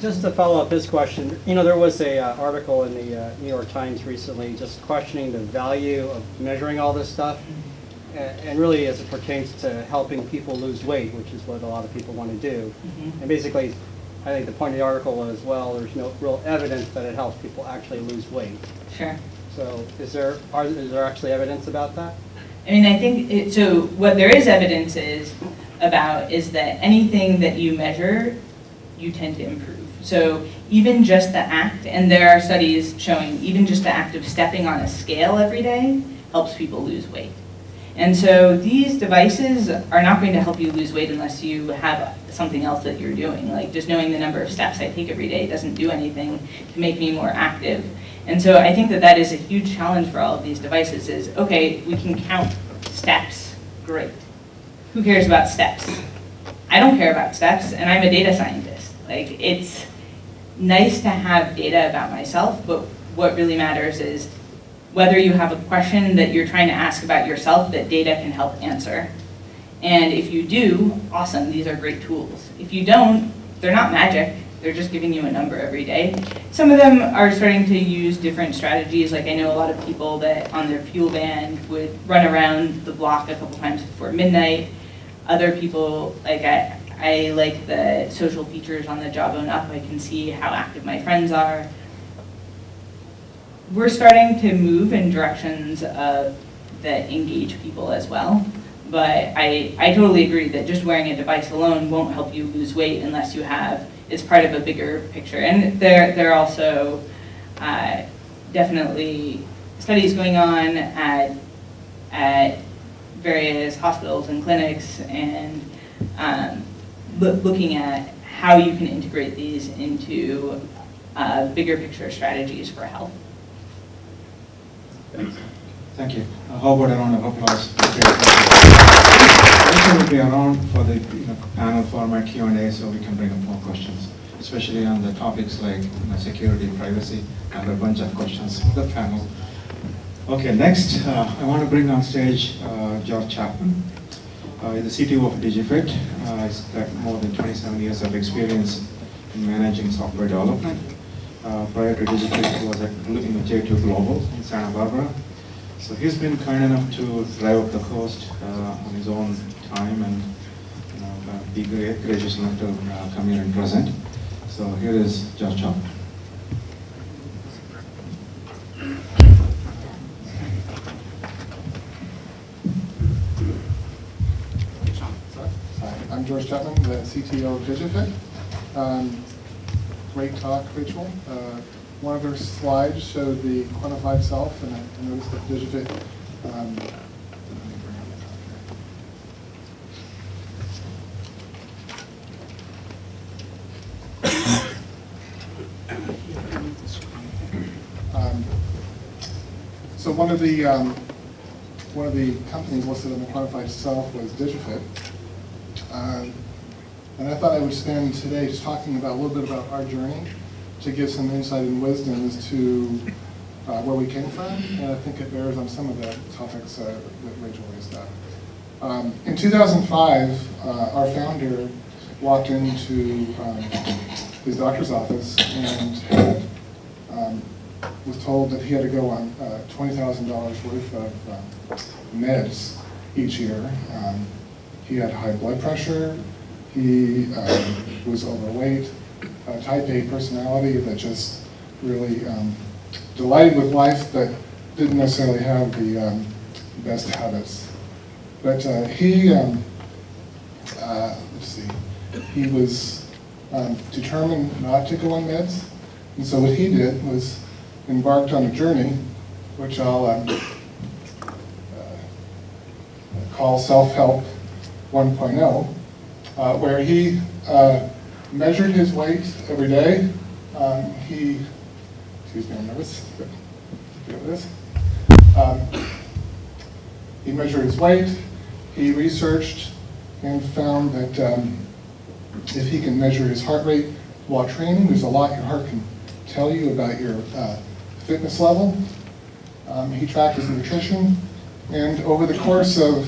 Just to follow up his question, you know, there was an article in the New York Times recently just questioning the value of measuring all this stuff. And really, as it pertains to helping people lose weight, which is what a lot of people want to do. And basically, I think the point of the article is, well, there's no real evidence that it helps people actually lose weight. Sure. So is there actually evidence about that? I mean, I think, so what there is evidence is that anything that you measure, you tend to improve. So even just the act, and there are studies showing even just the act of stepping on a scale every day helps people lose weight. And so these devices are not going to help you lose weight unless you have something else that you're doing. Like just knowing the number of steps I take every day doesn't do anything to make me more active. And so I think that that is a huge challenge for all of these devices is, okay, we can count steps, great. Who cares about steps? I don't care about steps, and I'm a data scientist. Like, it's nice to have data about myself, but what really matters is whether you have a question that you're trying to ask about yourself that data can help answer. And if you do, awesome, these are great tools. If you don't, they're not magic. They're just giving you a number every day. Some of them are starting to use different strategies. Like I know a lot of people that on their fuel band would run around the block a couple times before midnight. Other people, like I like the social features on the Jawbone Up. I can see how active my friends are. We're starting to move in directions that engage people as well. But I totally agree that just wearing a device alone won't help you lose weight unless you have it's part of a bigger picture. And there are also definitely studies going on at various hospitals and clinics and looking at how you can integrate these into bigger picture strategies for health. Thank you. How about a round of applause? This will be around for the panel format Q&A, so we can bring up more questions, especially on the topics like security, privacy, and a bunch of questions for the panel. Okay, next, I want to bring on stage George Chapman. He's the CTO of Digifit. He's got more than 27 years of experience in managing software development. Prior to Digifit, he was at J2 Global in Santa Barbara. So he's been kind enough to drive up the coast on his own time and be gracious enough to come here and present. So here is George Chapman. Hi, I'm George Chapman, the CTO of Digifit. Great talk, Rachel. One of their slides showed the quantified self, and I noticed that Digifit, so one of the companies listed on the quantified self was Digifit, and I thought I would spend today just talking about a little bit about our journey, to give some insight and wisdom as to where we came from, and I think it bears on some of the topics that Rachel raised up. In 2005, our founder walked into his doctor's office and had, was told that he had to go on $20,000 worth of meds each year. He had high blood pressure, he was overweight, a type A personality that just really delighted with life but didn't necessarily have the best habits. But he was determined not to go on meds, and so what he did was embarked on a journey which I'll call self-help 1.0, where he measured his weight every day. He, excuse me, I'm nervous, but here it is. He measured his weight, he researched and found that if he can measure his heart rate while training, there's a lot your heart can tell you about your fitness level. He tracked his nutrition, and over the course of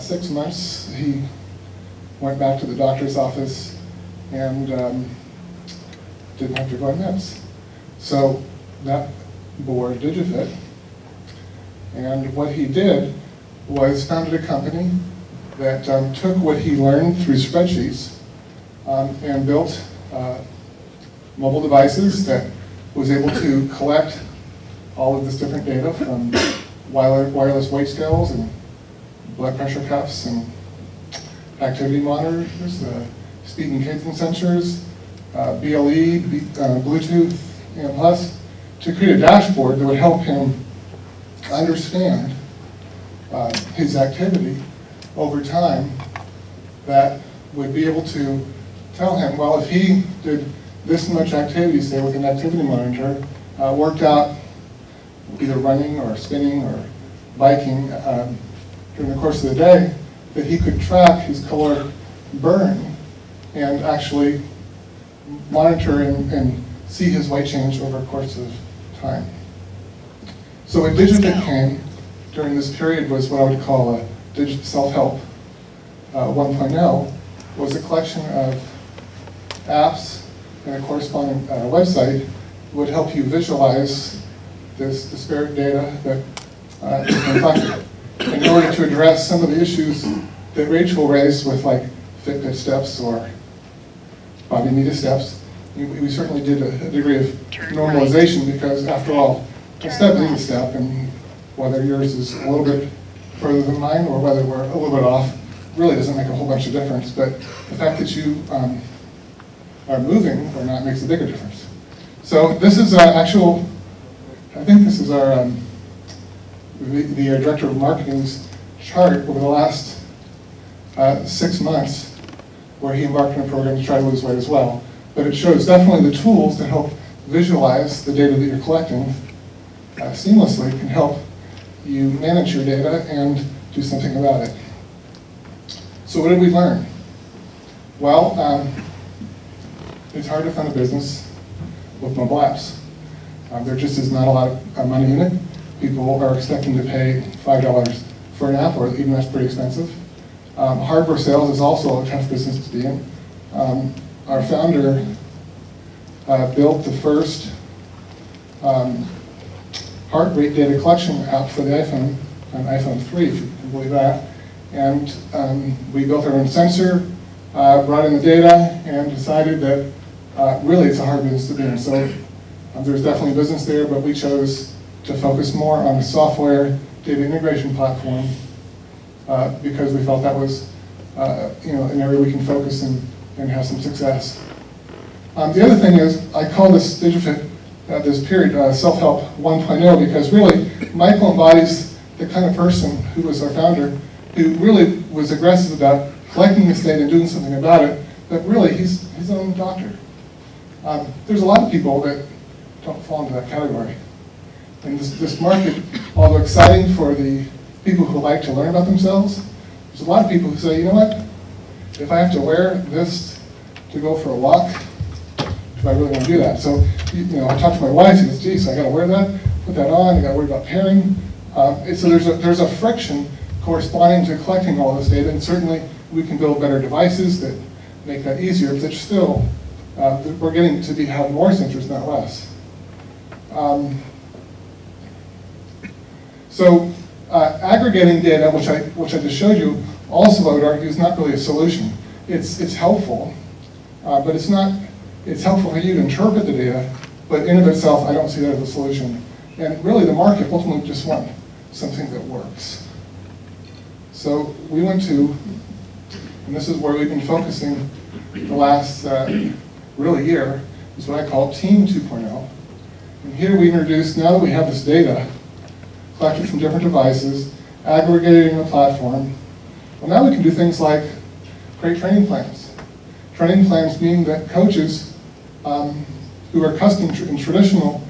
6 months, he went back to the doctor's office and didn't have to go on meds. So that bore Digifit. And what he did was founded a company that took what he learned through spreadsheets and built mobile devices that was able to collect all of this different data from wireless weight scales and blood pressure cuffs and activity monitors, speed and cadence sensors, BLE, Bluetooth, and plus, to create a dashboard that would help him understand his activity over time that would be able to tell him, well, if he did this much activity, say with an activity monitor, worked out either running or spinning or biking during the course of the day, that he could track his caloric burn and actually monitor and see his weight change over the course of time. So what Digifit came during this period was what I would call a digital self-help 1.0, was a collection of apps and a corresponding website that would help you visualize this disparate data that is collected in order to address some of the issues that Rachel raised with like Fitbit steps or body media steps. We certainly did a degree of normalization because, after all, a step is a step, and whether yours is a little bit further than mine or whether we're a little bit off really doesn't make a whole bunch of difference. But the fact that you are moving or not makes a bigger difference. So this is our actual, I think this is our, the director of marketing's chart over the last 6 months where he embarked on a program to try to lose weight as well. But it shows definitely the tools to help visualize the data that you're collecting seamlessly can help you manage your data and do something about it. So what did we learn? Well, it's hard to fund a business with mobile apps. There just is not a lot of money in it. People are expecting to pay $5 for an app, or even that's pretty expensive. Hardware sales is also a tough business to be in. Our founder built the first heart rate data collection app for the iPhone, on iPhone 3, if you can believe that. And we built our own sensor, brought in the data, and decided that really it's a hard business to be in. So there's definitely a business there, but we chose to focus more on the software data integration platform because we felt that was an area we can focus and have some success. The other thing is, I call this Digifit, this period, self-help 1.0, because really, Michael embodies the kind of person who was our founder, who really was aggressive about collecting this data and doing something about it, but really, he's his own doctor. There's a lot of people that don't fall into that category. And this market, although exciting for the people who like to learn about themselves, there's a lot of people who say, you know what, if I have to wear this to go for a walk, do I really want to do that? So, I talked to my wife, she says, geez, so I got to wear that, put that on, I got to worry about pairing. So there's a friction corresponding to collecting all this data, and certainly we can build better devices that make that easier, but still, we're getting to have more sensors, not less. So aggregating data, which I just showed you, also I would argue is not really a solution. It's helpful, but it's not. It's helpful for you to interpret the data, but in of itself, I don't see that as a solution. And really, the market ultimately just wants something that works. So we went to, and this is where we've been focusing the last really year, is what I call Team 2.0. And here we introduced, now that we have this data collected from different devices, aggregated in a platform. Well, now we can do things like create training plans. Training plans mean that coaches who are accustomed in traditional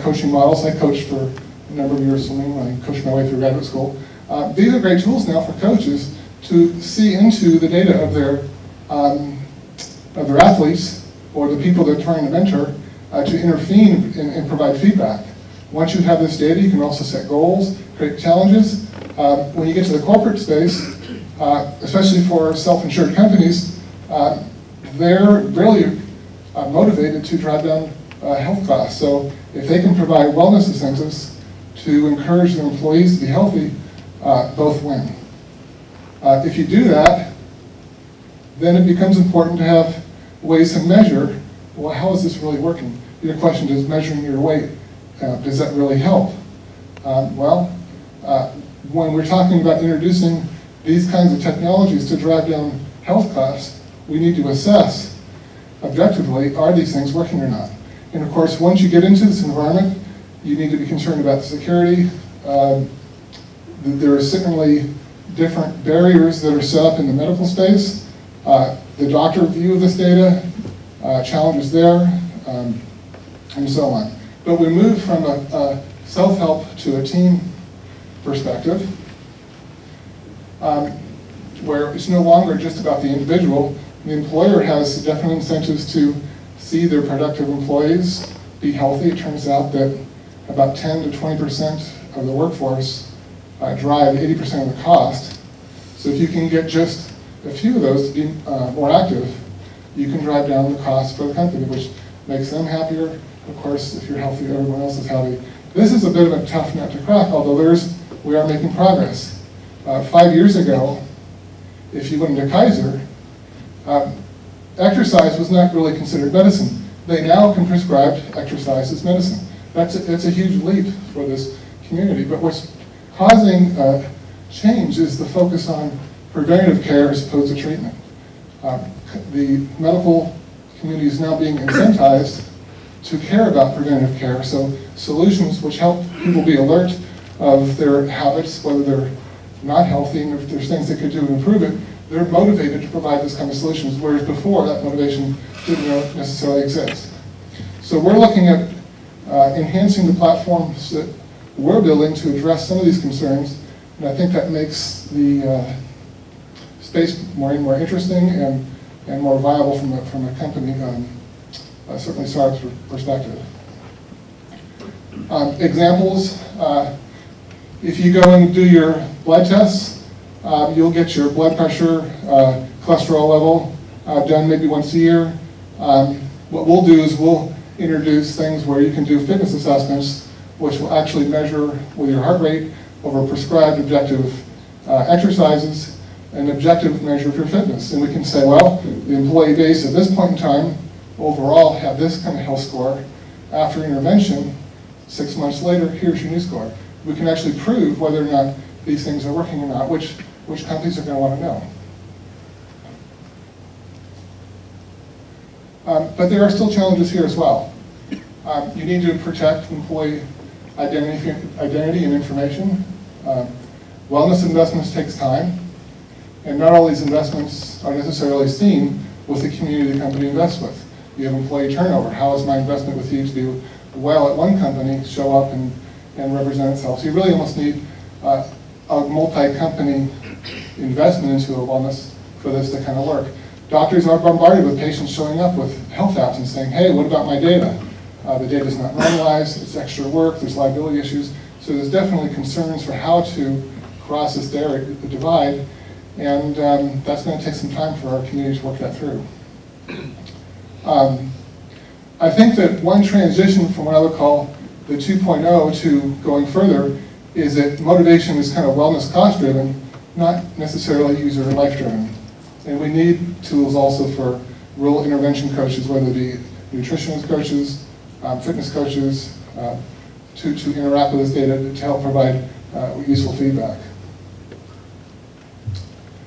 coaching models, I coached for a number of years swimming, I coached my way through graduate school. These are great tools now for coaches to see into the data of their athletes or the people they're trying to mentor to intervene and provide feedback. Once you have this data, you can also set goals, create challenges. When you get to the corporate space, especially for self-insured companies, they're really motivated to drive down health costs. So if they can provide wellness incentives to encourage their employees to be healthy, both win. If you do that, then it becomes important to have ways to measure, well, how is this really working? Your question is measuring your weight. Does that really help? When we're talking about introducing these kinds of technologies to drive down health costs, we need to assess objectively, are these things working or not? And of course, once you get into this environment, you need to be concerned about the security, that there are similarly different barriers that are set up in the medical space. The doctor view of this data, challenges there, and so on. But we move from a self-help to a team perspective, where it's no longer just about the individual. The employer has definite incentives to see their productive employees be healthy. It turns out that about 10 to 20% of the workforce drive 80% of the cost. So if you can get just a few of those to be more active, you can drive down the cost for the company, which makes them happier. Of course, if you're healthy, everyone else is healthy. This is a bit of a tough nut to crack, although we are making progress. 5 years ago, if you went into Kaiser, exercise was not really considered medicine. They now can prescribe exercise as medicine. That's a huge leap for this community. But what's causing change is the focus on preventative care as opposed to treatment. The medical community is now being incentivized to care about preventative care. So solutions which help people be alert of their habits, whether they're not healthy, and if there's things they could do to improve it, they're motivated to provide this kind of solutions, whereas before that motivation didn't necessarily exist. So we're looking at enhancing the platforms that we're building to address some of these concerns, and I think that makes the space more and more interesting and more viable from a company, certainly Saurabh's perspective. Examples, if you go and do your blood tests, you'll get your blood pressure, cholesterol level done maybe once a year. What we'll do is we'll introduce things where you can do fitness assessments, which will actually measure with your heart rate over prescribed objective exercises, an objective measure of your fitness. And we can say, well, the employee base at this point in time overall have this kind of health score. After intervention, 6 months later, here's your new score. We can actually prove whether or not these things are working or not, which companies are going to want to know. But there are still challenges here as well. You need to protect employee identity and information. Wellness investments takes time, and not all these investments are necessarily seen with the community the company invests with. You have employee turnover. How is my investment with you to do well at one company show up and represent itself? So you really almost need a multi-company investment into a wellness for this to kind of work. Doctors are bombarded with patients showing up with health apps and saying, hey, what about my data? The data's not normalized, it's extra work, there's liability issues. So there's definitely concerns for how to cross this divide, and that's going to take some time for our community to work that through. I think that one transition from what I would call the 2.0 to going further is that motivation is kind of wellness cost-driven, not necessarily user and life-driven. And we need tools also for rural intervention coaches, whether it be nutritionist coaches, fitness coaches, to interact with this data to help provide useful feedback.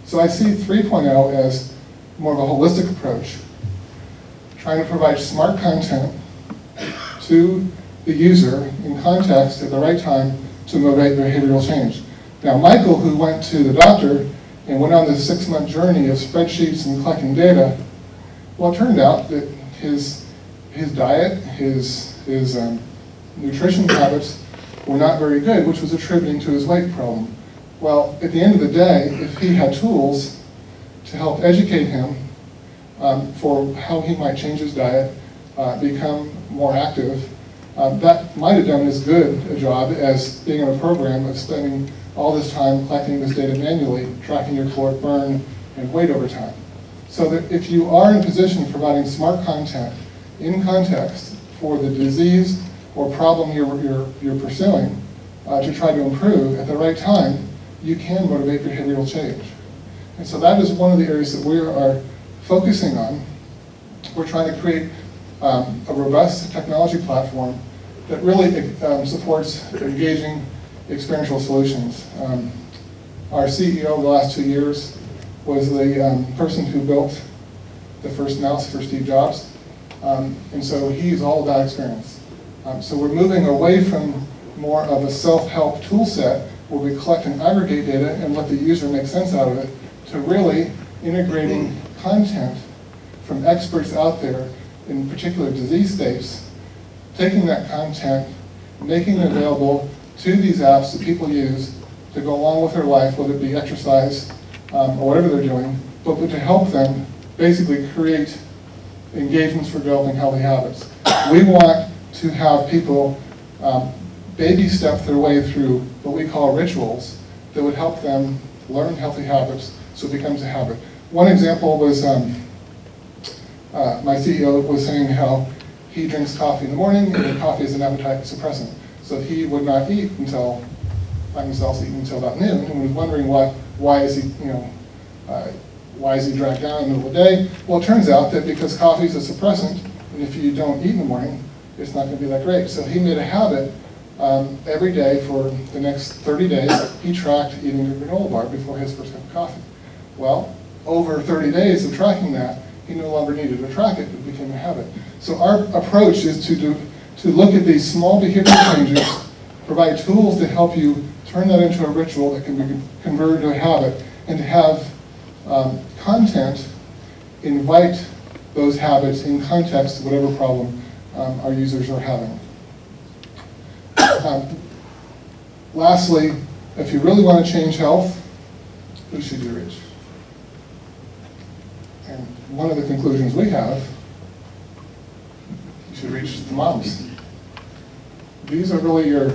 So I see 3.0 as more of a holistic approach, trying to provide smart content to the user in context at the right time to motivate behavioral change. Now, Michael, who went to the doctor and went on this 6-month journey of spreadsheets and collecting data, well, it turned out that his diet, his nutrition habits were not very good, which was attributing to his weight problem. Well, at the end of the day, if he had tools to help educate him for how he might change his diet, become more active, that might have done as good a job as being on a program of spending all this time collecting this data manually, tracking your caloric burn and weight over time. So that if you are in a position of providing smart content in context for the disease or problem you're pursuing to try to improve at the right time, you can motivate behavioral change. And so that is one of the areas that we are focusing on. We're trying to create a robust technology platform that really supports engaging experiential solutions. Our CEO over the last 2 years was the person who built the first mouse for Steve Jobs, and so he's all about experience. So we're moving away from more of a self-help tool set where we collect and aggregate data and let the user make sense out of it, to really integrating content from experts out there in particular disease states, taking that content, making it available to these apps that people use to go along with their life, whether it be exercise or whatever they're doing, but to help them basically create engagements for developing healthy habits. We want to have people baby step their way through what we call rituals that would help them learn healthy habits so it becomes a habit. One example was my CEO was saying how he drinks coffee in the morning and coffee is an appetite suppressant. So he would not eat until, find himself eating until about noon, and was wondering why is he, why is he dragged down in the middle of the day? Well, it turns out that because coffee is a suppressant, and if you don't eat in the morning, it's not going to be that great. So he made a habit every day for the next 30 days. He tracked eating a granola bar before his first cup of coffee. Well, over 30 days of tracking that, he no longer needed to track it. It became a habit. So our approach is to look at these small behavioral changes, provide tools to help you turn that into a ritual that can be converted to a habit, and to have content invite those habits in context to whatever problem our users are having. Lastly, if you really want to change health, who should you reach? And one of the conclusions we have, you should reach the moms. These are really your,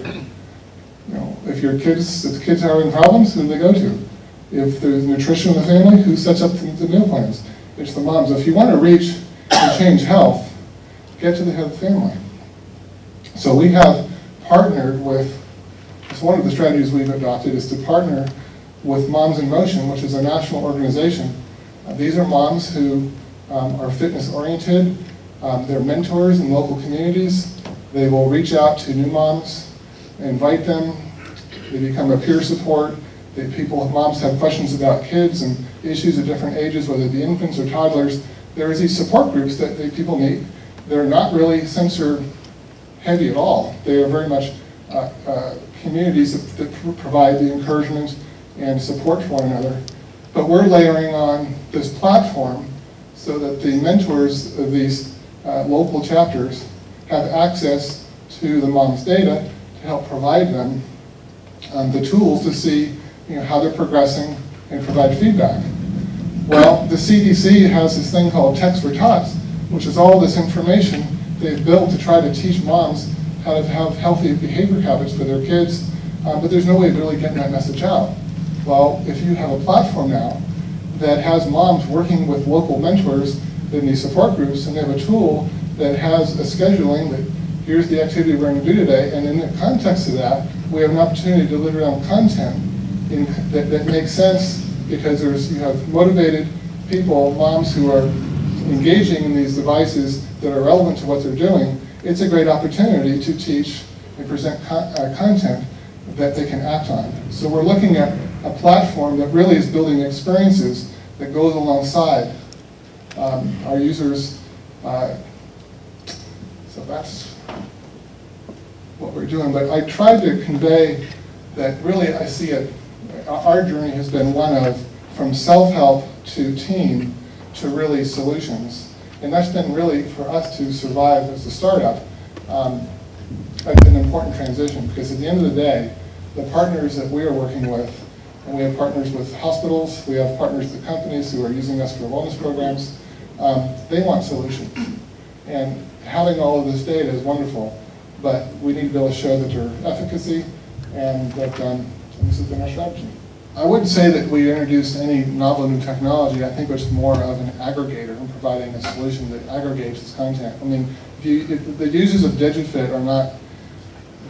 if your kids, if the kids are having problems, who do they go to? If there's nutrition in the family, who sets up the meal plans? It's the moms. If you want to reach and change health, get to the head of the family. So we have partnered with, it's one of the strategies we've adopted, is to partner with Moms in Motion, which is a national organization. These are moms who are fitness oriented. They're mentors in local communities. They will reach out to new moms, invite them. They become a peer support. Moms have questions about kids and issues of different ages, whether it be infants or toddlers. There is these support groups that people meet. They're not really sensor heavy at all. They are very much communities that provide the encouragement and support for one another. But we're layering on this platform so that the mentors of these local chapters have access to the mom's data to help provide them the tools to see how they're progressing and provide feedback. Well, the CDC has this thing called Text for Tots, which is all this information they've built to try to teach moms how to have healthy behavior habits for their kids, but there's no way of really getting that message out. Well, if you have a platform now that has moms working with local mentors in these support groups, and they have a tool that has a scheduling that here's the activity we're going to do today, and in the context of that, we have an opportunity to deliver them content that makes sense, because you have motivated people, moms who are engaging in these devices that are relevant to what they're doing. It's a great opportunity to teach and present content that they can act on. So we're looking at a platform that really is building experiences that goes alongside our users. So that's what we're doing. But I tried to convey that really I see it, our journey has been one of from self-help to team to really solutions. And that's been really, for us to survive as a startup, that's an important transition, because at the end of the day, the partners that we are working with, and we have partners with hospitals, we have partners with companies who are using us for wellness programs, they want solutions. And having all of this data is wonderful, but we need to be able to show that their efficacy and that this has been our strategy. I wouldn't say that we introduced any novel new technology. I think it's more of an aggregator and providing a solution that aggregates its content. I mean, if the users of Digifit are not,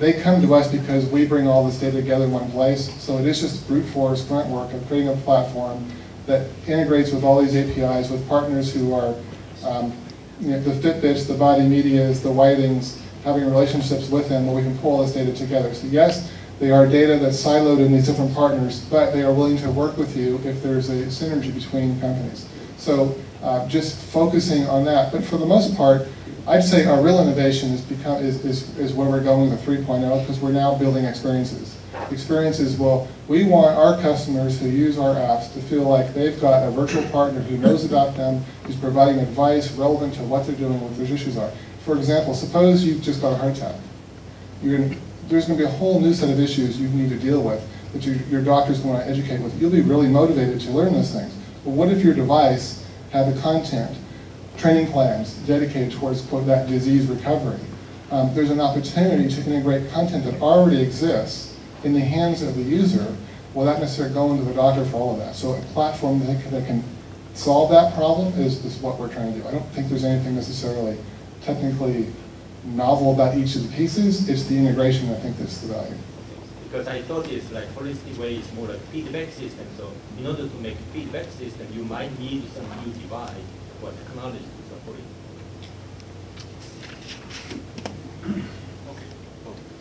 they come to us because we bring all this data together in one place. So it is just brute force, grunt work of creating a platform that integrates with all these APIs, with partners who are, the Fitbits, the Body Medias, the Whitings, having relationships with them where we can pull all this data together. So yes, they are data that's siloed in these different partners, but they are willing to work with you if there's a synergy between companies. So just focusing on that. But for the most part, I'd say our real innovation is where we're going with 3.0, because we're now building experiences. experience is, well, we want our customers who use our apps to feel like they've got a virtual partner who knows about them, who's providing advice relevant to what they're doing, what those issues are. For example, suppose you've just got a heart attack. There's going to be a whole new set of issues you need to deal with that your doctor's going to educate with. You'll be really motivated to learn those things. But what if your device had the content, training plans dedicated towards, quote, that disease recovery? There's an opportunity to integrate content that already exists in the hands of the user without necessarily going to the doctor for all of that. So a platform that can solve that problem is what we're trying to do. I don't think there's anything necessarily technically novel about each of the pieces. It's the integration, I think, that's the value. Because I thought it's like holistic way is more like feedback system. So in order to make a feedback system, you might need some new device or technology to support it.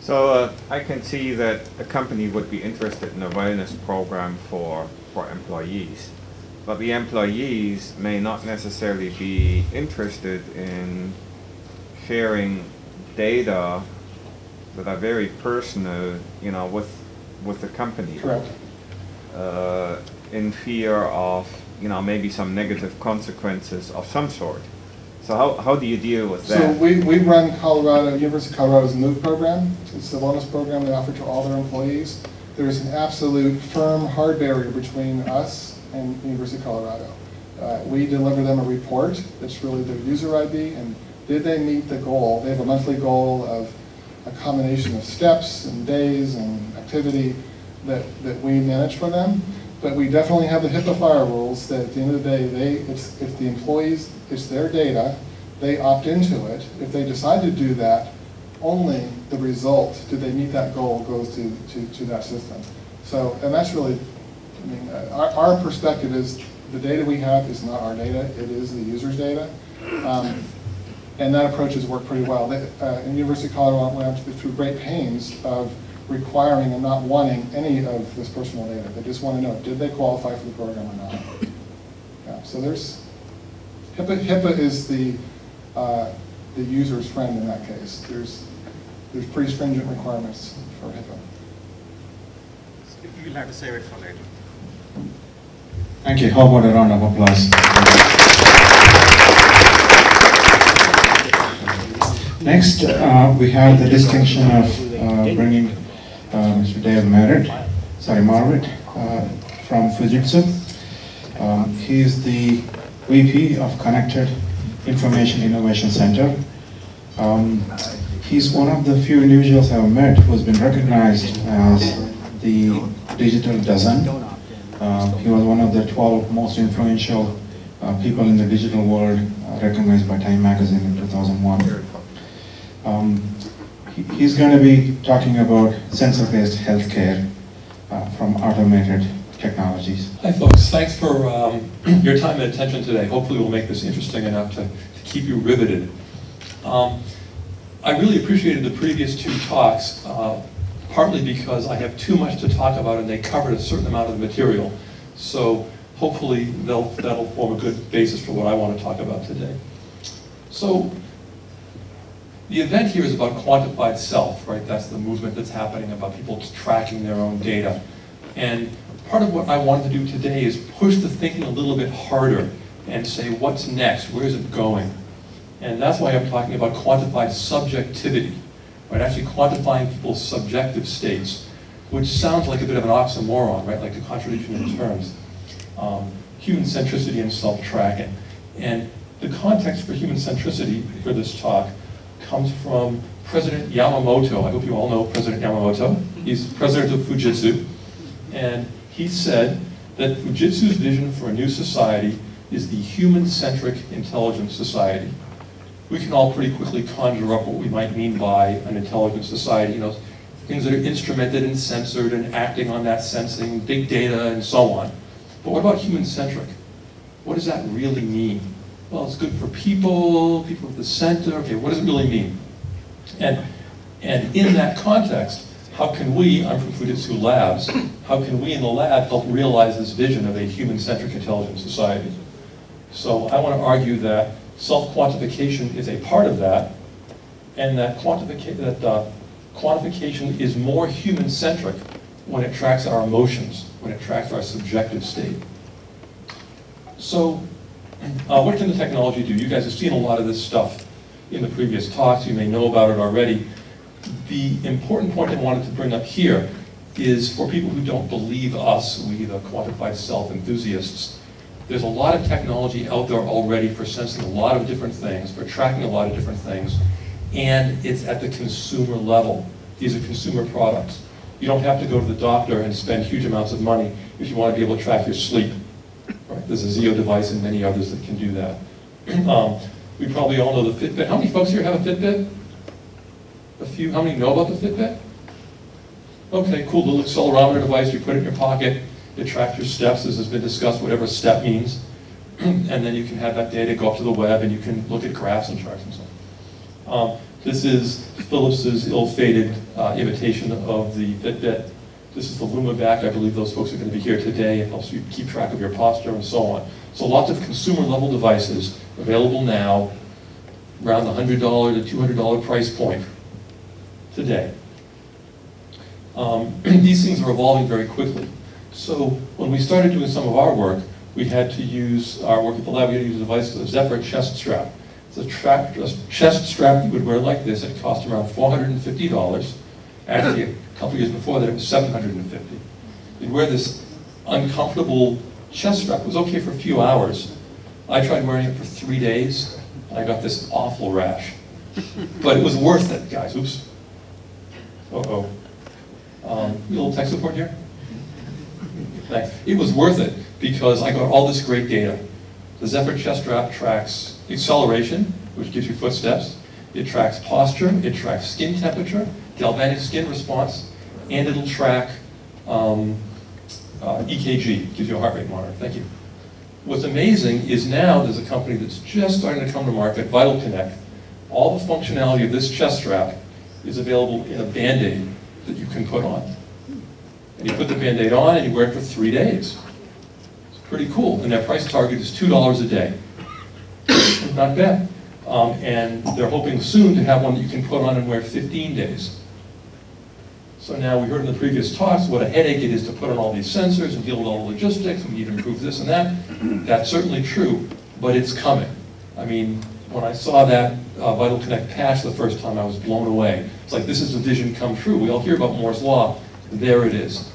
So I can see that a company would be interested in a wellness program for employees. But the employees may not necessarily be interested in sharing data that are very personal, you know, with the company. Correct. In fear of, you know, maybe some negative consequences of some sort. So how do you deal with that? So we run University of Colorado's MOVE program. It's a wellness program they offer to all their employees. There's an absolute firm, hard barrier between us and University of Colorado. We deliver them a report that's really their user ID, and did they meet the goal? They have a monthly goal of a combination of steps and days and activity that we manage for them. But we definitely have the HIPAA fire rules that at the end of the day, if the employees, it's their data, they opt into it. If they decide to do that, only the result, did they meet that goal, goes to that system. So, and that's really, I mean, our perspective is the data we have is not our data, it is the user's data. And that approach has worked pretty well. In University of Colorado, went through great pains of requiring and not wanting any of this personal data. They just want to know, did they qualify for the program or not? Yeah, so there's, HIPAA is the user's friend in that case. There's pretty stringent requirements for HIPAA. You'll have to save it for later. Thank you. How about a round of applause? Next, we have the distinction of bringing Mr. Dave Marwitt from Fujitsu. He is the VP of Connected Information Innovation Center. He's one of the few individuals I've met who's been recognized as the Digital Dozen. He was one of the 12 most influential people in the digital world, recognized by Time magazine in 2001. He's going to be talking about sensor-based healthcare from automated technologies. Hi folks, thanks for your time and attention today. Hopefully we'll make this interesting enough to keep you riveted. I really appreciated the previous two talks, partly because I have too much to talk about and they covered a certain amount of the material. So hopefully that'll form a good basis for what I want to talk about today. So, the event here is about quantified self, right? That's the movement that's happening about people tracking their own data. And part of what I wanted to do today is push the thinking a little bit harder and say, what's next? Where's it going? And that's why I'm talking about quantified subjectivity, right? Actually quantifying people's subjective states, which sounds like a bit of an oxymoron, right? Like a contradiction in terms. Human centricity and self-tracking. And the context for human centricity for this talk comes from President Yamamoto. I hope you all know President Yamamoto. He's president of Fujitsu. And he said that Fujitsu's vision for a new society is the human-centric intelligent society. We can all pretty quickly conjure up what we might mean by an intelligent society, you know, things that are instrumented and censored and acting on that sensing, big data and so on. But what about human-centric? What does that really mean? Well, it's good for people, people at the center. Okay, what does it really mean? And in that context, how can we, I'm from Fujitsu Labs, how can we in the lab help realize this vision of a human-centric intelligent society? So I want to argue that self-quantification is a part of that, and that quantification is more human-centric when it tracks our emotions, when it tracks our subjective state. So what can the technology do? You guys have seen a lot of this stuff in the previous talks. You may know about it already. The important point I wanted to bring up here is for people who don't believe us, we the quantified self enthusiasts, there's a lot of technology out there already for sensing a lot of different things, for tracking a lot of different things, and it's at the consumer level. These are consumer products. You don't have to go to the doctor and spend huge amounts of money if you want to be able to track your sleep. Right? There's a Zeo device and many others that can do that. We probably all know the Fitbit. How many folks here have a Fitbit? A few. How many know about the Fitbit? Okay, cool, little accelerometer device, you put it in your pocket, it tracks your steps, as has been discussed, whatever step means, and then you can have that data go up to the web and you can look at graphs and charts and so on. This is Philips's ill-fated imitation of the Fitbit. This is the LumaVac. I believe those folks are going to be here today. It helps you keep track of your posture and so on. So lots of consumer-level devices available now, around the $100 to $200 price point today. These things are evolving very quickly. So when we started doing some of our work, we had to use our work at the lab. We had to use a device called a Zephyr chest strap. It's a chest strap you would wear like this. It cost around $450. Actually, a couple of years before that, it was $750. You'd wear this uncomfortable chest strap. It was okay for a few hours. I tried wearing it for 3 days, and I got this awful rash. But it was worth it, guys. Oops. Uh-oh. A little tech support here? Thanks. It was worth it because I got all this great data. The Zephyr chest strap tracks acceleration, which gives you footsteps. It tracks posture, it tracks skin temperature, galvanic skin response, and it'll track EKG, gives you a heart rate monitor. Thank you. What's amazing is now there's a company that's just starting to come to market, Vital Connect. All the functionality of this chest strap is available in a Band-Aid that you can put on. And you put the Band-Aid on and you wear it for 3 days. It's pretty cool. And their price target is $2 a day. Not bad. And they're hoping soon to have one that you can put on and wear 15 days. So now we heard in the previous talks what a headache it is to put on all these sensors and deal with all the logistics. We need to improve this and that. That's certainly true, but it's coming. I mean, when I saw that Vital Connect patch the first time, I was blown away. It's like, this is a vision come true. We all hear about Moore's Law. There it is.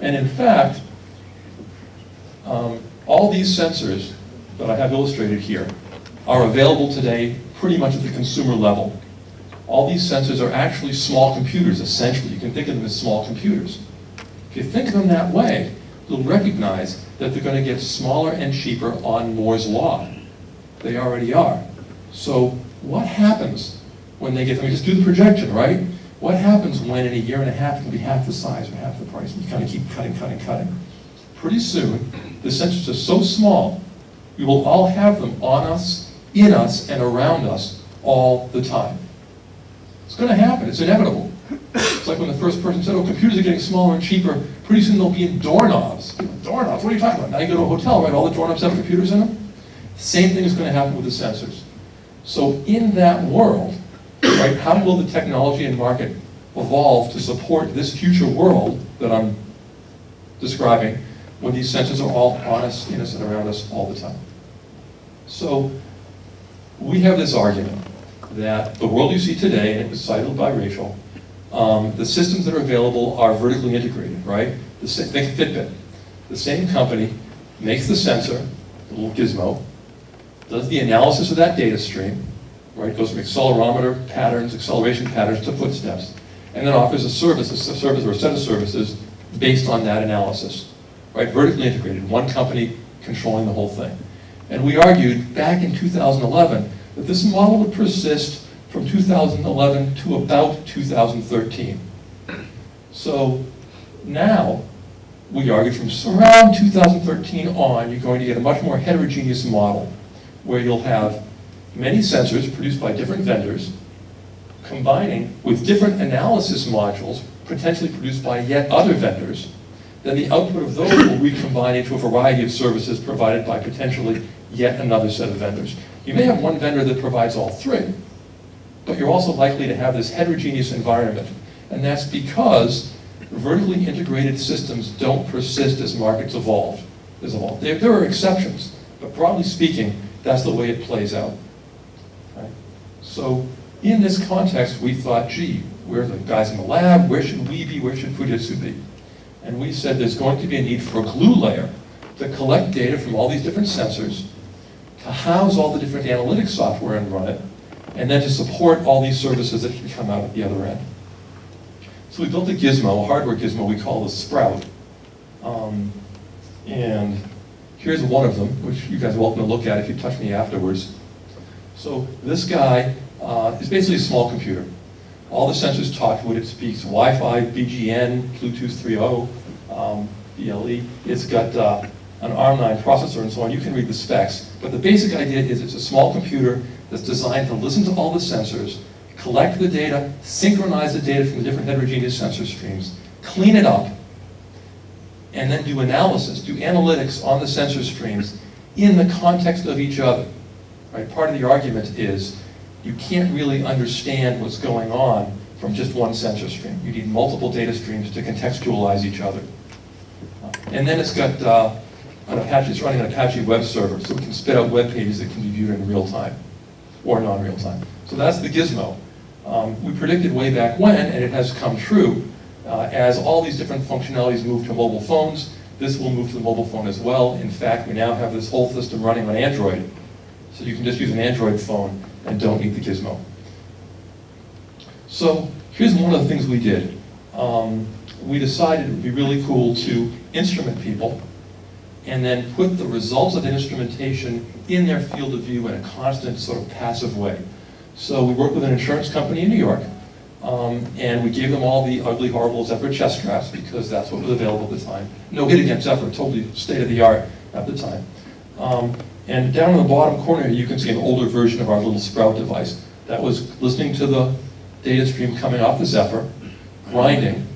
And in fact, all these sensors that I have illustrated here are available today pretty much at the consumer level. All these sensors are actually small computers, essentially. You can think of them as small computers. If you think of them that way, you'll recognize that they're going to get smaller and cheaper on Moore's Law. They already are. So what happens when they get them? I mean, just do the projection, right? What happens when in a year and a half it can be half the size or half the price? And you kind of keep cutting. Pretty soon, the sensors are so small, we will all have them on us, in us, and around us all the time. It's going to happen. It's inevitable. It's like when the first person said, oh, computers are getting smaller and cheaper. Pretty soon they'll be in doorknobs. Doorknobs? What are you talking about? Now you go to a hotel, right? All the doorknobs have computers in them? Same thing is going to happen with the sensors. So in that world, right, how will the technology and market evolve to support this future world that I'm describing when these sensors are all on us, in us, and around us all the time? So we have this argument that the world you see today, and it was cited by Rachel, the systems that are available are vertically integrated, right? Think Fitbit. The same company makes the sensor, the little gizmo, does the analysis of that data stream, right? It goes from accelerometer patterns, acceleration patterns to footsteps, and then offers a service or a set of services based on that analysis, right? Vertically integrated, one company controlling the whole thing. And we argued back in 2011 that this model would persist from 2011 to about 2013. So now, we argued from around 2013 on, you're going to get a much more heterogeneous model, where you'll have many sensors produced by different vendors, combining with different analysis modules, potentially produced by yet other vendors. Then the output of those will recombine into a variety of services provided by potentially yet another set of vendors. You may have one vendor that provides all three, but you're also likely to have this heterogeneous environment. And that's because vertically integrated systems don't persist as markets evolve. There are exceptions, but broadly speaking, that's the way it plays out. Right? So in this context, we thought, gee, we're the guys in the lab, where should we be, where should Fujitsu be? And we said there's going to be a need for a glue layer to collect data from all these different sensors, to house all the different analytics software and run it, and then to support all these services that can come out at the other end. So we built a gizmo, a hardware gizmo we call the Sprout. And here's one of them, which you guys are welcome to look at if you touch me afterwards. So this guy is basically a small computer. All the sensors talk to what it speaks: Wi-Fi, BGN, Bluetooth 3.0, BLE. It's got an ARM9 processor and so on. You can read the specs. But the basic idea is it's a small computer that's designed to listen to all the sensors, collect the data, synchronize the data from the different heterogeneous sensor streams, clean it up, and then do analysis, do analytics on the sensor streams in the context of each other. Right? Part of the argument is you can't really understand what's going on from just one sensor stream. You need multiple data streams to contextualize each other. And then it's got an Apache, it's running an Apache web server, so it can spit out web pages that can be viewed in real time or non-real time. So that's the gizmo. We predicted way back when, and it has come true, as all these different functionalities move to mobile phones, this will move to the mobile phone as well. In fact, we now have this whole system running on Android, so you can just use an Android phone and don't need the gizmo. So here's one of the things we did. We decided it would be really cool to instrument people and then put the results of the instrumentation in their field of view in a constant sort of passive way. So we worked with an insurance company in New York, and we gave them all the ugly, horrible Zephyr chest straps because that's what was available at the time. No hit against Zephyr, totally state-of-the-art at the time. And down in the bottom corner, you can see an older version of our little Sprout device that was listening to the data stream coming off the Zephyr, grinding,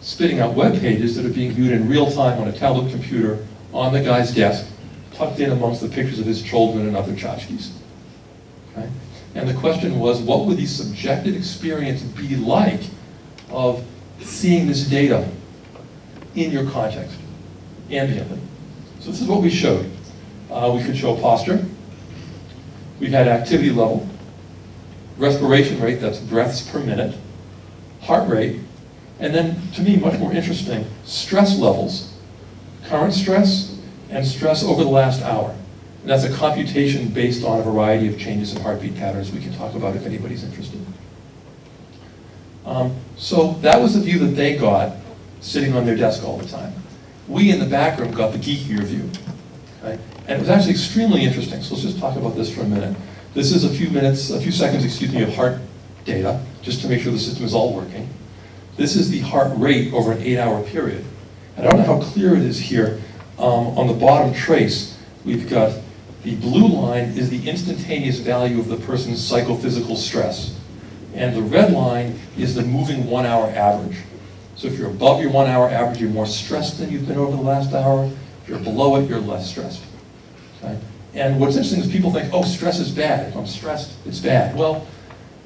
spitting out web pages that are being viewed in real time on a tablet computer on the guy's desk, tucked in amongst the pictures of his children and other tchotchkes. Okay? And the question was, what would the subjective experience be like of seeing this data in your context, ambiently? So this is what we showed. We could show posture. We had activity level, respiration rate, that's breaths per minute, heart rate, and then, to me, much more interesting, stress levels, current stress, and stress over the last hour. And that's a computation based on a variety of changes in heartbeat patterns we can talk about if anybody's interested. So that was the view that they got sitting on their desk all the time. We in the back room got the geekier view. Okay? And it was actually extremely interesting, so let's just talk about this for a minute. This is a few seconds of heart data, just to make sure the system is all working. This is the heart rate over an 8-hour period. I don't know how clear it is here. On the bottom trace, we've got the blue line is the instantaneous value of the person's psychophysical stress. And the red line is the moving 1-hour average. So if you're above your 1-hour average, you're more stressed than you've been over the last hour. If you're below it, you're less stressed. Okay? And what's interesting is people think, oh, stress is bad. If I'm stressed, it's bad. Well,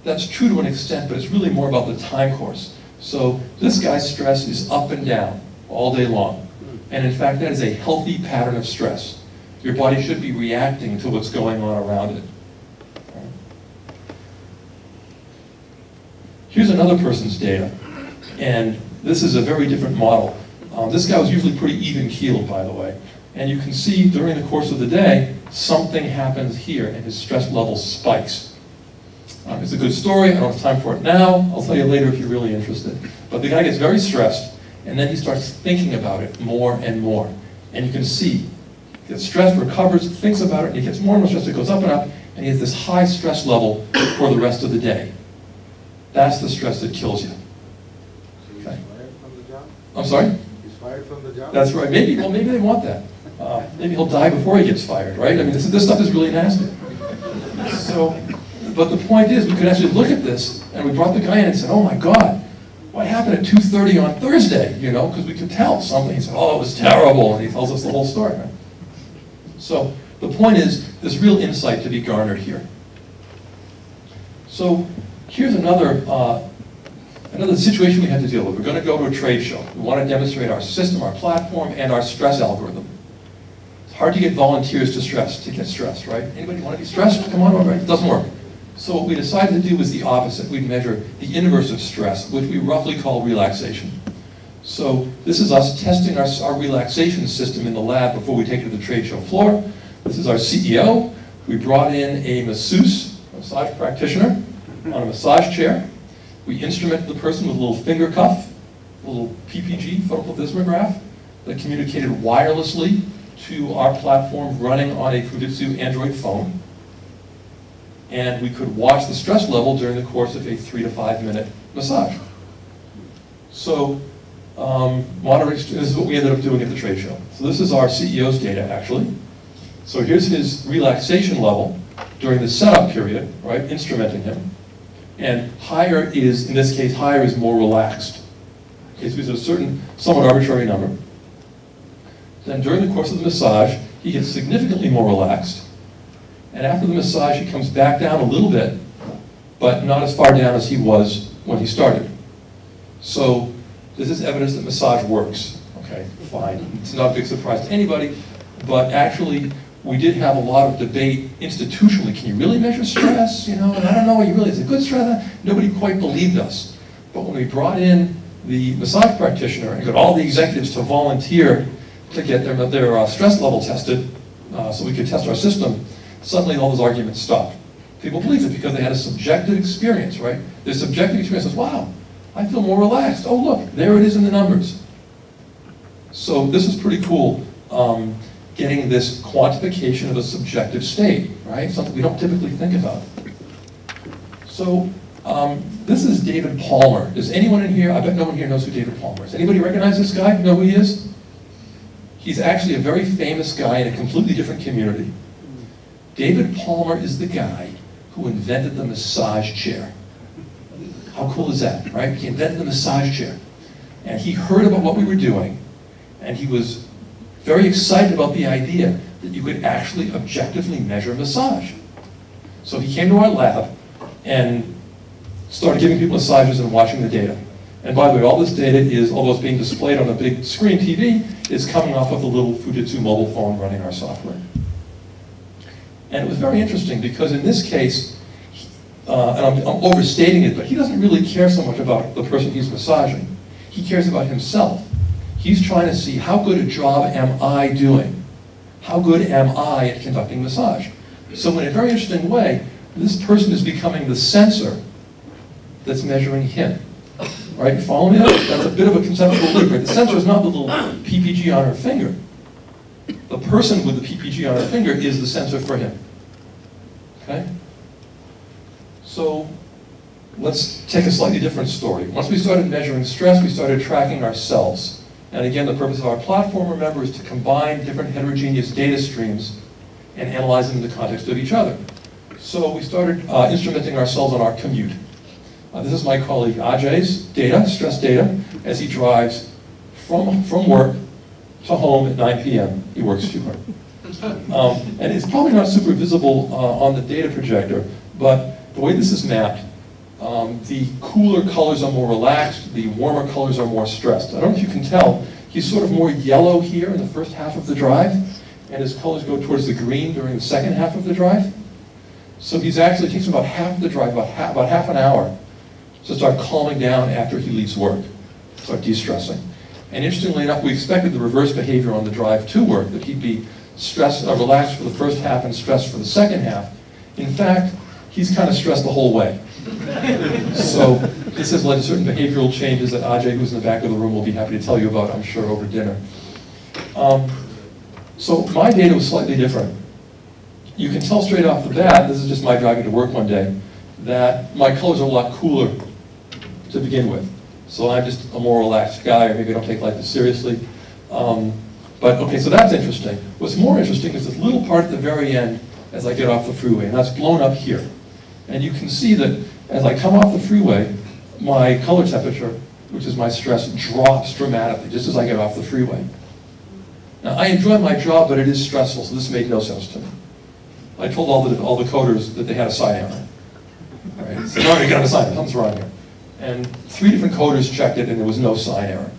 that's true to an extent, but it's really more about the time course. So this guy's stress is up and down all day long. And in fact, that is a healthy pattern of stress. Your body should be reacting to what's going on around it. Right? Here's another person's data, and this is a very different model. This guy was usually pretty even-keeled, by the way. And you can see during the course of the day, something happens here, and his stress level spikes. It's a good story, I don't have time for it now. I'll tell you later if you're really interested. But the guy gets very stressed, and then he starts thinking about it more and more. And you can see, gets stressed, recovers, thinks about it, and he gets more and more stressed, it goes up and up, and he has this high stress level for the rest of the day. That's the stress that kills you. So he's fired from the job? I'm sorry? He's fired from the job? That's right. Maybe, well, maybe they want that. Maybe he'll die before he gets fired, right? I mean, this stuff is really nasty. So, but the point is, we could actually look at this, and we brought the guy in and said, oh my God, what happened at 2:30 on Thursday? You know, because we could tell something. He said, oh, it was terrible, and he tells us the whole story. Right? So the point is, there's real insight to be garnered here. So here's another Another situation we had to deal with. We're going to go to a trade show. We want to demonstrate our system, our platform, and our stress algorithm. It's hard to get volunteers to get stressed, right? Anybody want to be stressed? Come on over, right? It doesn't work. So what we decided to do was the opposite. We'd measure the inverse of stress, which we roughly call relaxation. So this is us testing our relaxation system in the lab before we take it to the trade show floor. This is our CEO. We brought in a masseuse, a massage practitioner, on a massage chair. We instrumented the person with a little finger cuff, a little PPG, photoplethysmograph, that communicated wirelessly to our platform running on a Fujitsu Android phone. And we could watch the stress level during the course of a 3 to 5 minute massage. So monitoring, this is what we ended up doing at the trade show. So this is our CEO's data, actually. So here's his relaxation level during the setup period, right, instrumenting him. And higher is, in this case, higher is more relaxed. Okay, so it's a certain, somewhat arbitrary number. Then during the course of the massage, he gets significantly more relaxed. And after the massage, he comes back down a little bit, but not as far down as he was when he started. So this is evidence that massage works. Okay, fine. It's not a big surprise to anybody, but actually, we did have a lot of debate institutionally. Can you really measure stress? You know, and I don't know, you really, is it good stress? Nobody quite believed us. But when we brought in the massage practitioner and got all the executives to volunteer to get their stress level tested so we could test our system, suddenly all those arguments stopped. People believed it because they had a subjective experience, right? Their subjective experience was, wow, I feel more relaxed. Oh, look, there it is in the numbers. So this is pretty cool. Getting this quantification of a subjective state, right? Something we don't typically think about. So this is David Palmer. Does anyone in here, I bet no one here knows who David Palmer is. Anybody recognize this guy? Know who he is? He's actually a very famous guy in a completely different community. David Palmer is the guy who invented the massage chair. How cool is that, right? He invented the massage chair. And he heard about what we were doing, and he was very excited about the idea that you could actually objectively measure massage. So he came to our lab and started giving people massages and watching the data. And by the way, all this data is, although it's being displayed on a big screen TV, is coming off of the little Fujitsu mobile phone running our software. And it was very interesting because in this case, and I'm overstating it, but he doesn't really care so much about the person he's massaging. He cares about himself. He's trying to see, how good a job am I doing? How good am I at conducting massage? So in a very interesting way, this person is becoming the sensor that's measuring him. Right, follow me? That's a bit of a conceptual leap. The sensor is not the little PPG on her finger. The person with the PPG on her finger is the sensor for him. Okay? So let's take a slightly different story. Once we started measuring stress, we started tracking ourselves. And again, the purpose of our platform, remember, is to combine different heterogeneous data streams and analyze them in the context of each other. So we started instrumenting ourselves on our commute. This is my colleague Ajay's data, stress data, as he drives from work to home at 9 p.m. He works too hard. And it's probably not super visible on the data projector, but the way this is mapped, the cooler colors are more relaxed, the warmer colors are more stressed. I don't know if you can tell, he's sort of more yellow here in the first half of the drive, and his colors go towards the green during the second half of the drive. So he's actually, it takes about half the drive, about half an hour, to start calming down after he leaves work, start de-stressing. And interestingly enough, we expected the reverse behavior on the drive to work, that he'd be stressed, relaxed for the first half and stressed for the second half. In fact, he's kind of stressed the whole way. So this has led to certain behavioral changes that Ajay, who's in the back of the room, will be happy to tell you about, I'm sure, over dinner. So my data was slightly different. You can tell straight off the bat, this is just my driving to work one day, that my colors are a lot cooler to begin with. So I'm just a more relaxed guy, or maybe I don't take life as seriously. But okay, so that's interesting. What's more interesting is this little part at the very end as I get off the freeway, and that's blown up here. And you can see that as I come off the freeway, my color temperature, which is my stress, drops dramatically, just as I get off the freeway. Now, I enjoy my job, but it is stressful, so this made no sense to me. I told all the coders that they had a psi error. All right, so now I got a psi error, something's wrong here. And three different coders checked it and there was no sign error.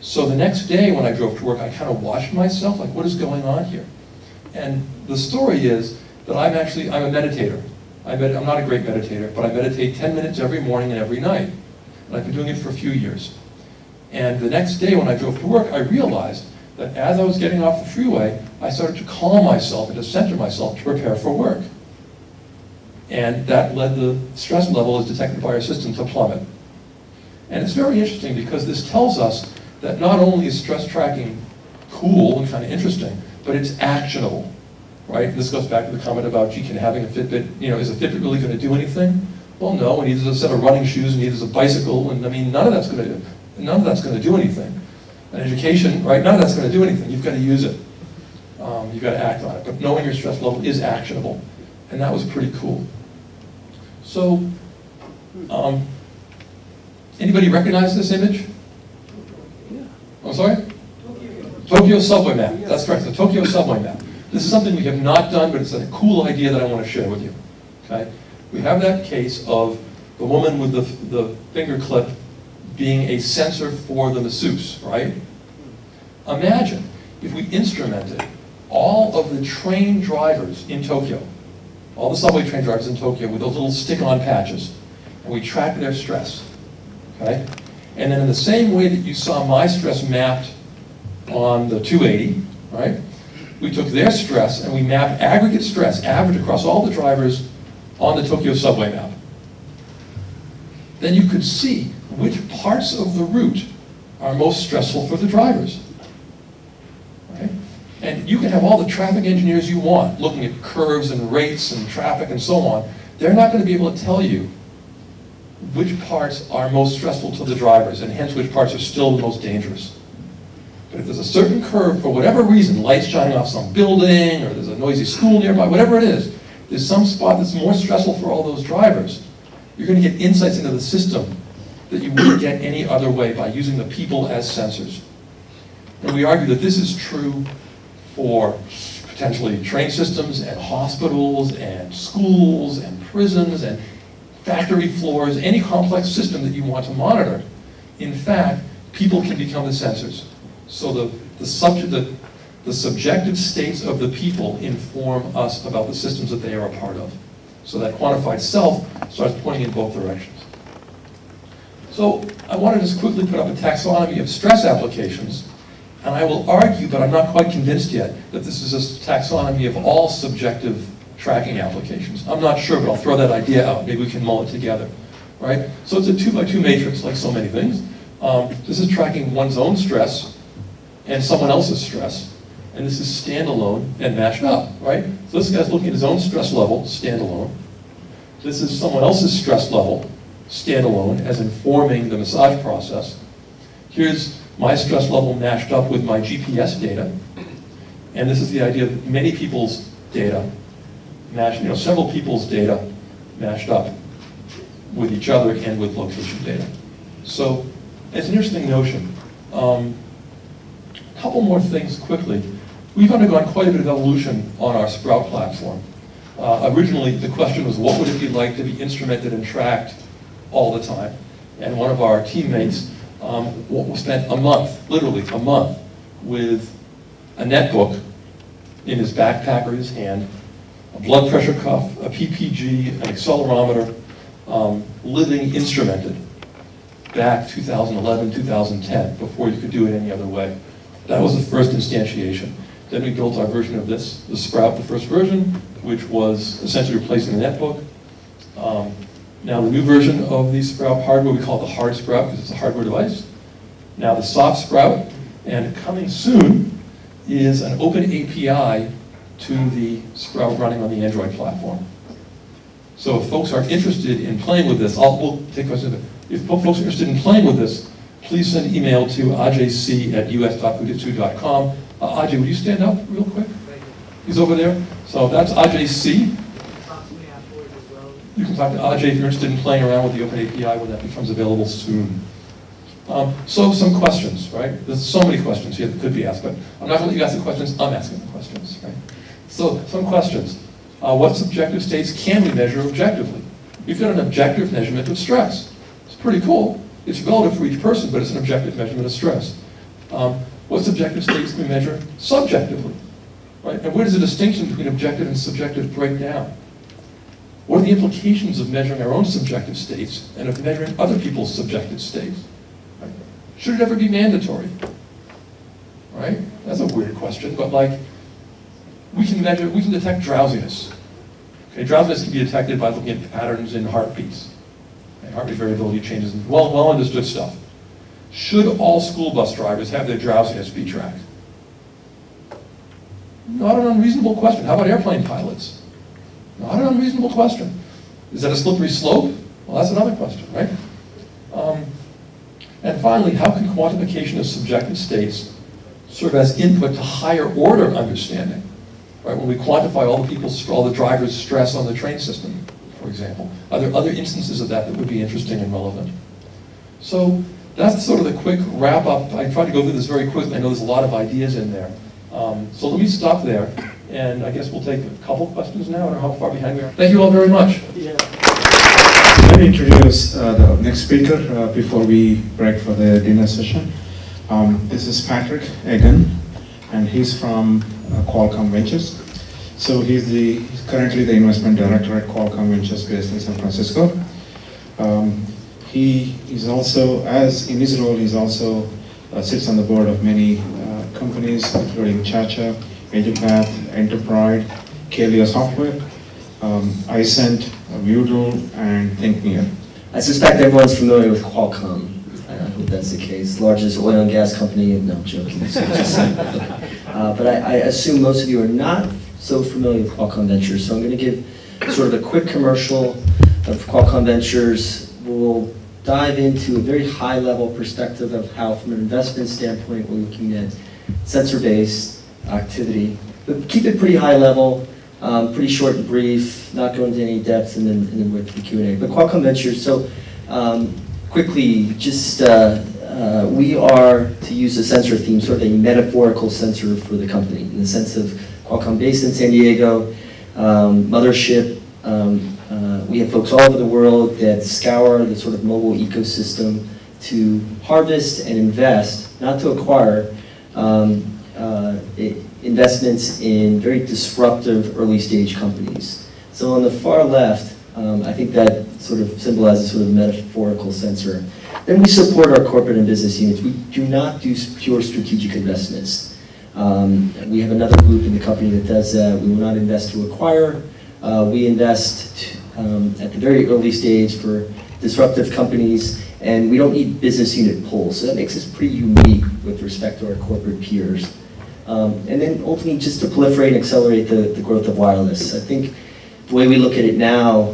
So the next day when I drove to work, I kind of watched myself, like, what is going on here? And the story is that I'm a meditator. I'm not a great meditator, but I meditate 10 minutes every morning and every night. And I've been doing it for a few years. And the next day when I drove to work, I realized that as I was getting off the freeway, I started to calm myself and to center myself to prepare for work. And that led the stress level as detected by our system to plummet. And it's very interesting because this tells us that not only is stress tracking cool and kind of interesting, but it's actionable, right? This goes back to the comment about, gee, having a Fitbit, is a Fitbit really going to do anything? Well, no, it needs a set of running shoes, it needs a bicycle, and I mean, none of that's going to do anything. And education, right? None of that's going to do anything. You've got to use it. You've got to act on it. But knowing your stress level is actionable, and that was pretty cool. So, anybody recognize this image? I'm sorry? Tokyo subway map. That's correct, the Tokyo subway map. This is something we have not done, but it's a cool idea that I want to share with you. Okay? We have that case of the woman with the finger clip being a sensor for the masseuse, right? Imagine if we instrumented all of the train drivers in Tokyo, all the subway train drivers in Tokyo with those little stick-on patches, and we track their stress, okay? And then in the same way that you saw my stress mapped on the 280, right? We took their stress and we mapped aggregate stress, average across all the drivers on the Tokyo subway map. Then you could see which parts of the route are most stressful for the drivers. Okay? And you can have all the traffic engineers you want looking at curves and rates and traffic and so on. They're not going to be able to tell you which parts are most stressful to the drivers and hence which parts are still the most dangerous. But if there's a certain curve, for whatever reason, lights shining off some building, or there's a noisy school nearby, whatever it is, there's some spot that's more stressful for all those drivers. You're going to get insights into the system that you wouldn't get any other way by using the people as sensors. And we argue that this is true for potentially train systems and hospitals and schools and prisons and factory floors, any complex system that you want to monitor. In fact, people can become the sensors. So the subjective states of the people inform us about the systems that they are a part of. So that quantified self starts pointing in both directions. So I want to just quickly put up a taxonomy of stress applications, and I will argue, but I'm not quite convinced yet, that this is a taxonomy of all subjective tracking applications. I'm not sure, but I'll throw that idea out. Maybe we can mull it together, right? So it's a 2x2 matrix, like so many things. This is tracking one's own stress and someone else's stress. And this is standalone and mashed up, right? So this guy's looking at his own stress level, standalone. This is someone else's stress level, standalone, as informing the massage process. Here's my stress level mashed up with my GPS data. And this is the idea of many people's data, several people's data mashed up with each other and with location data. So it's an interesting notion. A couple more things quickly. We've undergone quite a bit of evolution on our Sprout platform. Originally, the question was, what would it be like to be instrumented and tracked all the time? And one of our teammates spent a month, literally a month, with a netbook in his backpack or his hand, a blood pressure cuff, a PPG, an accelerometer, living instrumented back 2011, 2010, before you could do it any other way. That was the first instantiation. Then we built our version of this, the Sprout, the first version, which was essentially replacing the netbook. Now the new version of the Sprout hardware, we call it the hard Sprout because it's a hardware device. Now the soft Sprout, and coming soon is an open API to the Sprout running on the Android platform. So if folks are interested in playing with this, we'll take questions. If folks are interested in playing with this, please send an email to ajc@us.fujitsu.com. Ajay, would you stand up real quick? He's over there. So that's Ajay C. You can talk to Ajay if you're interested in playing around with the Open API when that becomes available soon. So some questions, right? There's so many questions here that could be asked, but I'm not going to let you ask the questions. I'm asking the questions, right? So some questions. What subjective states can we measure objectively? We've got an objective measurement of stress. Pretty cool. It's relative for each person, but it's an objective measurement of stress. What subjective states can we measure subjectively? Right? And where does the distinction between objective and subjective break down? What are the implications of measuring our own subjective states and of measuring other people's subjective states? Right? Should it ever be mandatory? Right? That's a weird question, but like, we can detect drowsiness. Okay, drowsiness can be detected by looking at patterns in heartbeats. Okay, heartbeat variability changes, well understood stuff. Should all school bus drivers have their drowsiness be tracked? Not an unreasonable question. How about airplane pilots? Not an unreasonable question. Is that a slippery slope? Well, that's another question, right? And finally, how can quantification of subjective states serve as input to higher order understanding? Right, when we quantify all the drivers' stress on the train system, for example. Are there other instances of that that would be interesting and relevant? So that's sort of the quick wrap up. I tried to go through this very quickly. I know there's a lot of ideas in there. So let me stop there. And I guess we'll take a couple questions now. I don't know how far behind we are. Thank you all very much. Yeah. Let me introduce the next speaker before we break for the dinner session. This is Patrick Egan, and he's from Qualcomm Ventures. So he's currently the investment director at Qualcomm Ventures based in San Francisco. He is also, as in his role, he's also sits on the board of many companies, including Chacha, EduPath, Enterprise, Kalia Software, iSent, Moodle, and ThinkNear. I suspect everyone's familiar with Qualcomm. I hope that's the case. Largest oil and gas company. No, I'm joking. But I assume most of you are not so familiar with Qualcomm Ventures, so I'm going to give sort of a quick commercial of Qualcomm Ventures. We'll dive into a very high-level perspective of how, from an investment standpoint, we're looking at sensor-based activity, but keep it pretty high level, pretty short and brief, not go into any depth, and then wait for the Q&A. But Qualcomm Ventures, so quickly, just we are, to use the sensor theme, sort of a metaphorical sensor for the company, in the sense of Qualcomm based in San Diego, mothership. We have folks all over the world that scour the sort of mobile ecosystem to harvest and invest, not to acquire, investments in very disruptive early stage companies. So on the far left, I think that sort of symbolizes sort of metaphorical sensor. Then we support our corporate and business units. We do not do pure strategic investments. We have another group in the company that does that. We will not invest to acquire. We invest at the very early stage for disruptive companies, and we don't need business unit pulls. So that makes us pretty unique with respect to our corporate peers. And then ultimately just to proliferate and accelerate the growth of wireless. I think the way we look at it now,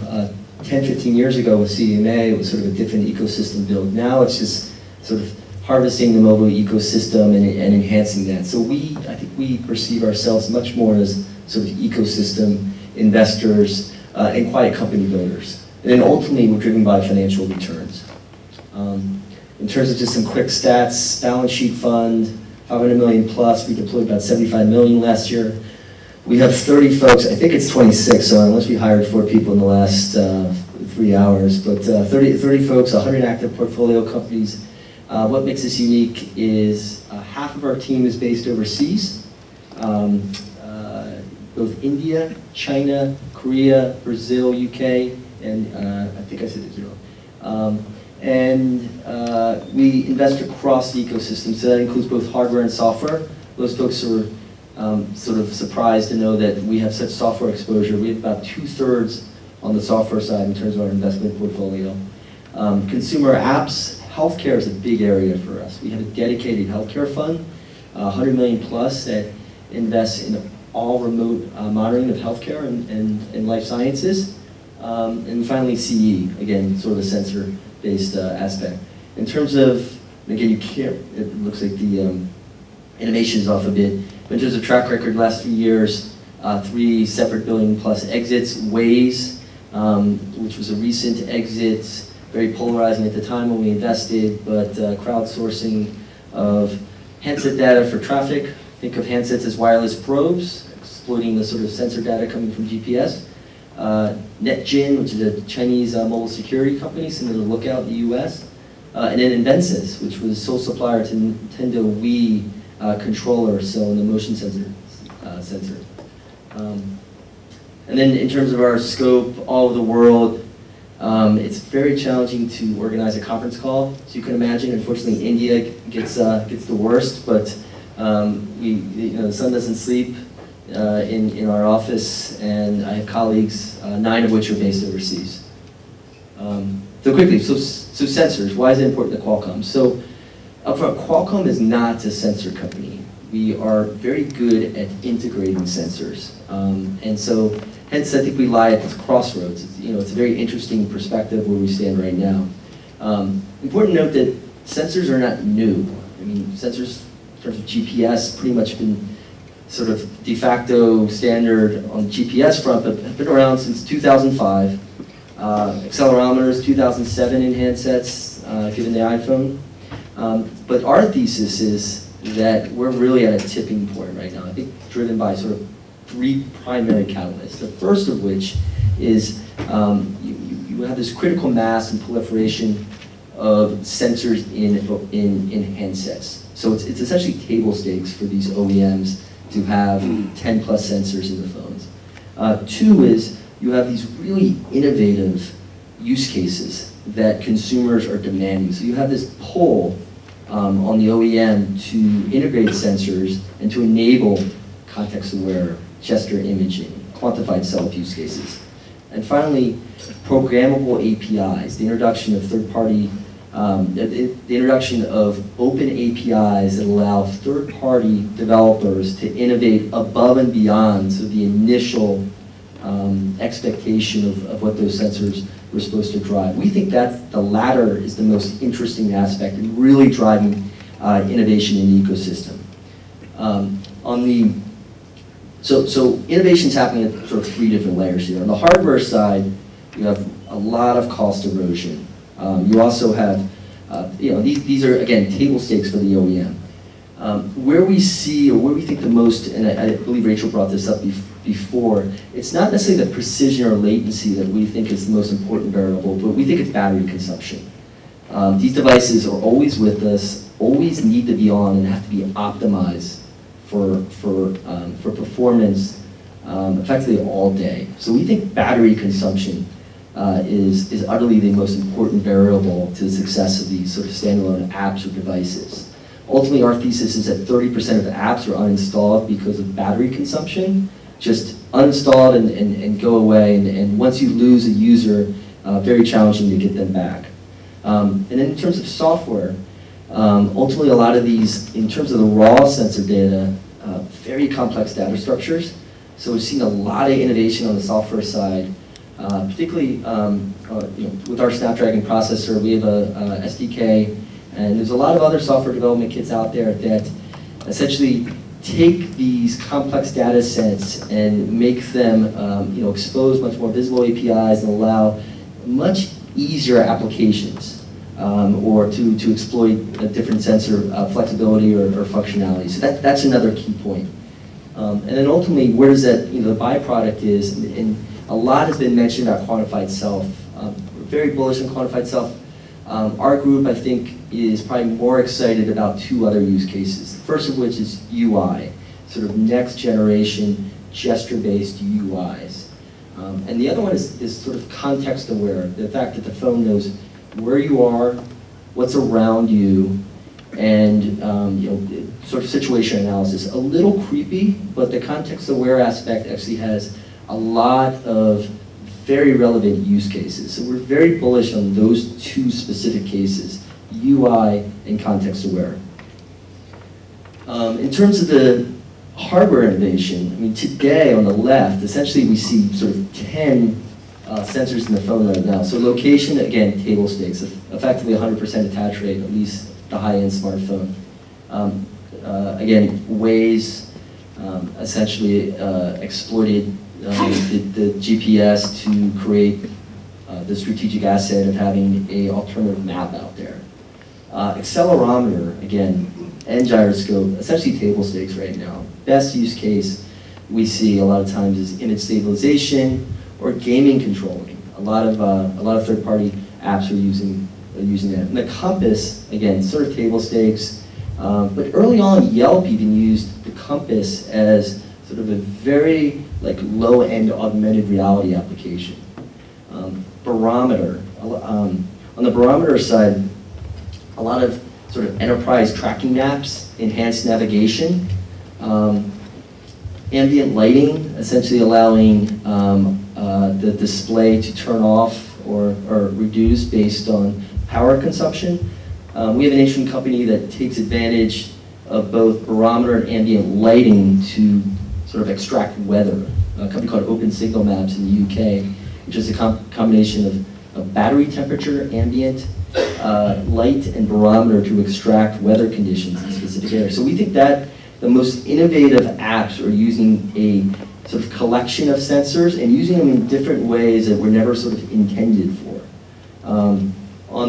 10, 15 years ago with CDMA, it was sort of a different ecosystem build. Now it's just sort of harvesting the mobile ecosystem and enhancing that. So I think we perceive ourselves much more as sort of ecosystem investors and quiet company builders. And then ultimately we're driven by financial returns. In terms of just some quick stats, balance sheet fund, 500 million plus, we deployed about 75 million last year. We have 30 folks, I think it's 26, so unless we hired 4 people in the last 3 hours, but 30 folks, 100 active portfolio companies. What makes us unique is half of our team is based overseas, both India, China, Korea, Brazil, UK, and I think I said Israel. And we invest across the ecosystem, so that includes both hardware and software. Those folks are sort of surprised to know that we have such software exposure. We have about 2/3 on the software side in terms of our investment portfolio. Consumer apps, healthcare is a big area for us. We have a dedicated healthcare fund, 100 million plus, that invests in all remote monitoring of healthcare and life sciences. And finally, CE, again, sort of a sensor based aspect. In terms of, again, you can't, it looks like the animation's off a bit, but in terms of track record, last few years, 3 separate billion plus exits. Waze, which was a recent exit, very polarizing at the time when we invested, but crowdsourcing of handset data for traffic. Think of handsets as wireless probes, exploiting the sort of sensor data coming from GPS. NetGen, which is a Chinese mobile security company, similar to Lookout in the US, and then Invensys, which was sole supplier to Nintendo Wii controller, so in the motion sensor. And then in terms of our scope, all over the world, it's very challenging to organize a conference call. So you can imagine, unfortunately, India gets the worst, but the sun doesn't sleep in our office, and I have colleagues, 9 of which are based overseas. So quickly, so sensors, why is it important to Qualcomm? So upfront, Qualcomm is not a sensor company. We are very good at integrating sensors, and so hence I think we lie at this crossroads. It's, it's a very interesting perspective where we stand right now. Important to note that sensors are not new. I mean, sensors in terms of GPS pretty much been sort of de facto standard on the GPS front, but have been around since 2005. Accelerometers, 2007 in handsets, given the iPhone. But our thesis is that we're really at a tipping point right now, I think driven by sort of 3 primary catalysts. The first of which is you have this critical mass and proliferation of sensors in handsets. So it's essentially table stakes for these OEMs to have 10+ sensors in the phones. 2 is you have these really innovative use cases that consumers are demanding. So you have this pull on the OEM to integrate sensors and to enable context-aware gesture imaging, quantified self use cases. And finally, programmable APIs, the introduction of third-party, the introduction of open APIs that allow third-party developers to innovate above and beyond so the initial expectation of what those sensors were supposed to drive. We think that the latter is the most interesting aspect in really driving innovation in the ecosystem. So innovation's happening at sort of 3 different layers here. On the hardware side, you have a lot of cost erosion. You also have, these are, again, table stakes for the OEM. Where we see, or where we think the most, and I believe Rachel brought this up before, it's not necessarily the precision or latency that we think is the most important variable, but we think it's battery consumption. These devices are always with us, always need to be on, and have to be optimized for performance effectively all day. So we think battery consumption is utterly the most important variable to the success of these sort of standalone apps or devices. Ultimately, our thesis is that 30% of the apps are uninstalled because of battery consumption, just uninstalled and go away, and once you lose a user, very challenging to get them back. And then in terms of software, ultimately a lot of these, in terms of the raw sensor data, very complex data structures. So we've seen a lot of innovation on the software side, particularly with our Snapdragon processor, we have a SDK. And there's a lot of other software development kits out there that essentially take these complex data sets and make them expose much more visible APIs and allow much easier applications or to exploit a different sensor flexibility or functionality. So that's another key point. And then ultimately, where does that, the byproduct is, and a lot has been mentioned about quantified self. We're very bullish on quantified self. Our group, I think, is probably more excited about 2 other use cases. The first of which is UI, sort of next generation gesture-based UIs. And the other one is sort of context-aware, the fact that the phone knows where you are, what's around you, and sort of situation analysis. A little creepy, but the context-aware aspect actually has a lot of very relevant use cases. So we're very bullish on those 2 specific cases, UI and context aware. In terms of the hardware innovation, I mean, today on the left, essentially we see sort of 10 sensors in the phone right now. So location, again, table stakes, effectively 100% attach rate, at least the high-end smartphone. Again, Waze essentially exploited the GPS to create the strategic asset of having an alternative map out there. Accelerometer, again, and gyroscope, essentially table stakes right now. Best use case we see a lot of times is image stabilization or gaming controlling. A lot of third-party apps are using that. And the compass, again, sort of table stakes. But early on, Yelp even used the compass as sort of a very low-end augmented reality application. Barometer. On the barometer side, a lot of sort of enterprise tracking maps, enhanced navigation, ambient lighting, essentially allowing the display to turn off or reduce based on power consumption. We have an interesting company that takes advantage of both barometer and ambient lighting to sort of extract weather. A company called Open Signal Maps in the UK, which is a combination of battery temperature, ambient light, and barometer to extract weather conditions in specific areas. So we think that the most innovative apps are using a sort of collection of sensors and using them in different ways that were never sort of intended for. On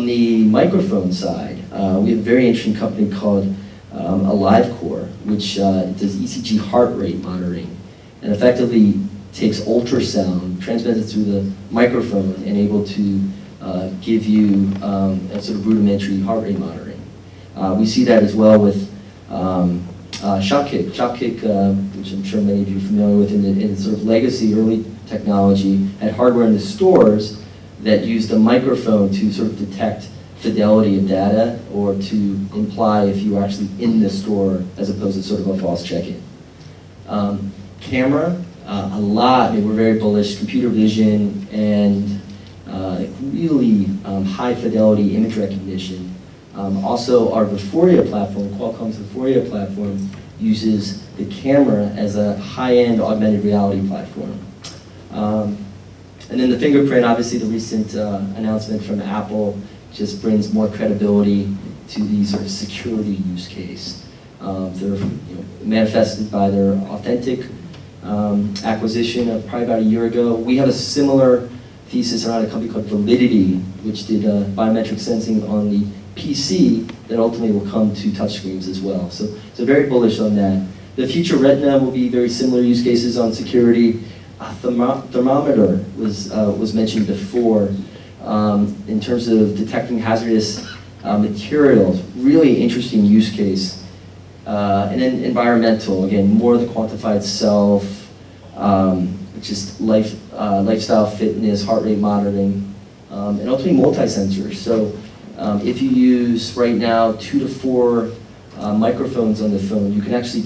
the microphone side, we have a very interesting company called AliveCore, which does ECG heart rate monitoring and effectively takes ultrasound, transmits it through the microphone, and able to give you a sort of rudimentary heart rate monitoring. We see that as well with Shopkick. Shopkick, which I'm sure many of you are familiar with, in sort of legacy early technology, had hardware in the stores that used a microphone to sort of detect fidelity of data or to imply if you were actually in the store as opposed to sort of a false check-in. Camera, a lot, we're very bullish, computer vision and really high fidelity image recognition. Also, our Vuforia platform, Qualcomm's Vuforia platform, uses the camera as a high-end augmented reality platform. And then the fingerprint, obviously the recent announcement from Apple just brings more credibility to the sort of security use case. They're manifested by their Authentic acquisition of probably about a year ago. We have a similar thesis around a company called Validity, which did biometric sensing on the PC that ultimately will come to touchscreens as well. So very bullish on that. The future retina will be very similar use cases on security. Thermometer was mentioned before in terms of detecting hazardous materials. Really interesting use case. And then environmental, again, more of the quantified self, just lifestyle, fitness, heart rate monitoring, and ultimately multi-sensor. So if you use right now 2 to 4 microphones on the phone, you can actually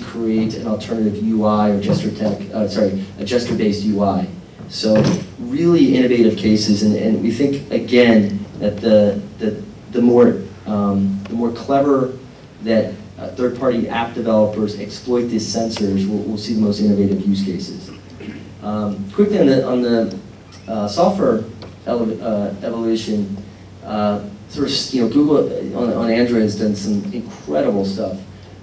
create an alternative UI or gesture-based UI. So really innovative cases, and we think again that the more clever that third-party app developers exploit these sensors, we'll see the most innovative use cases. Quickly on the software evolution. Sort of, Google on Android has done some incredible stuff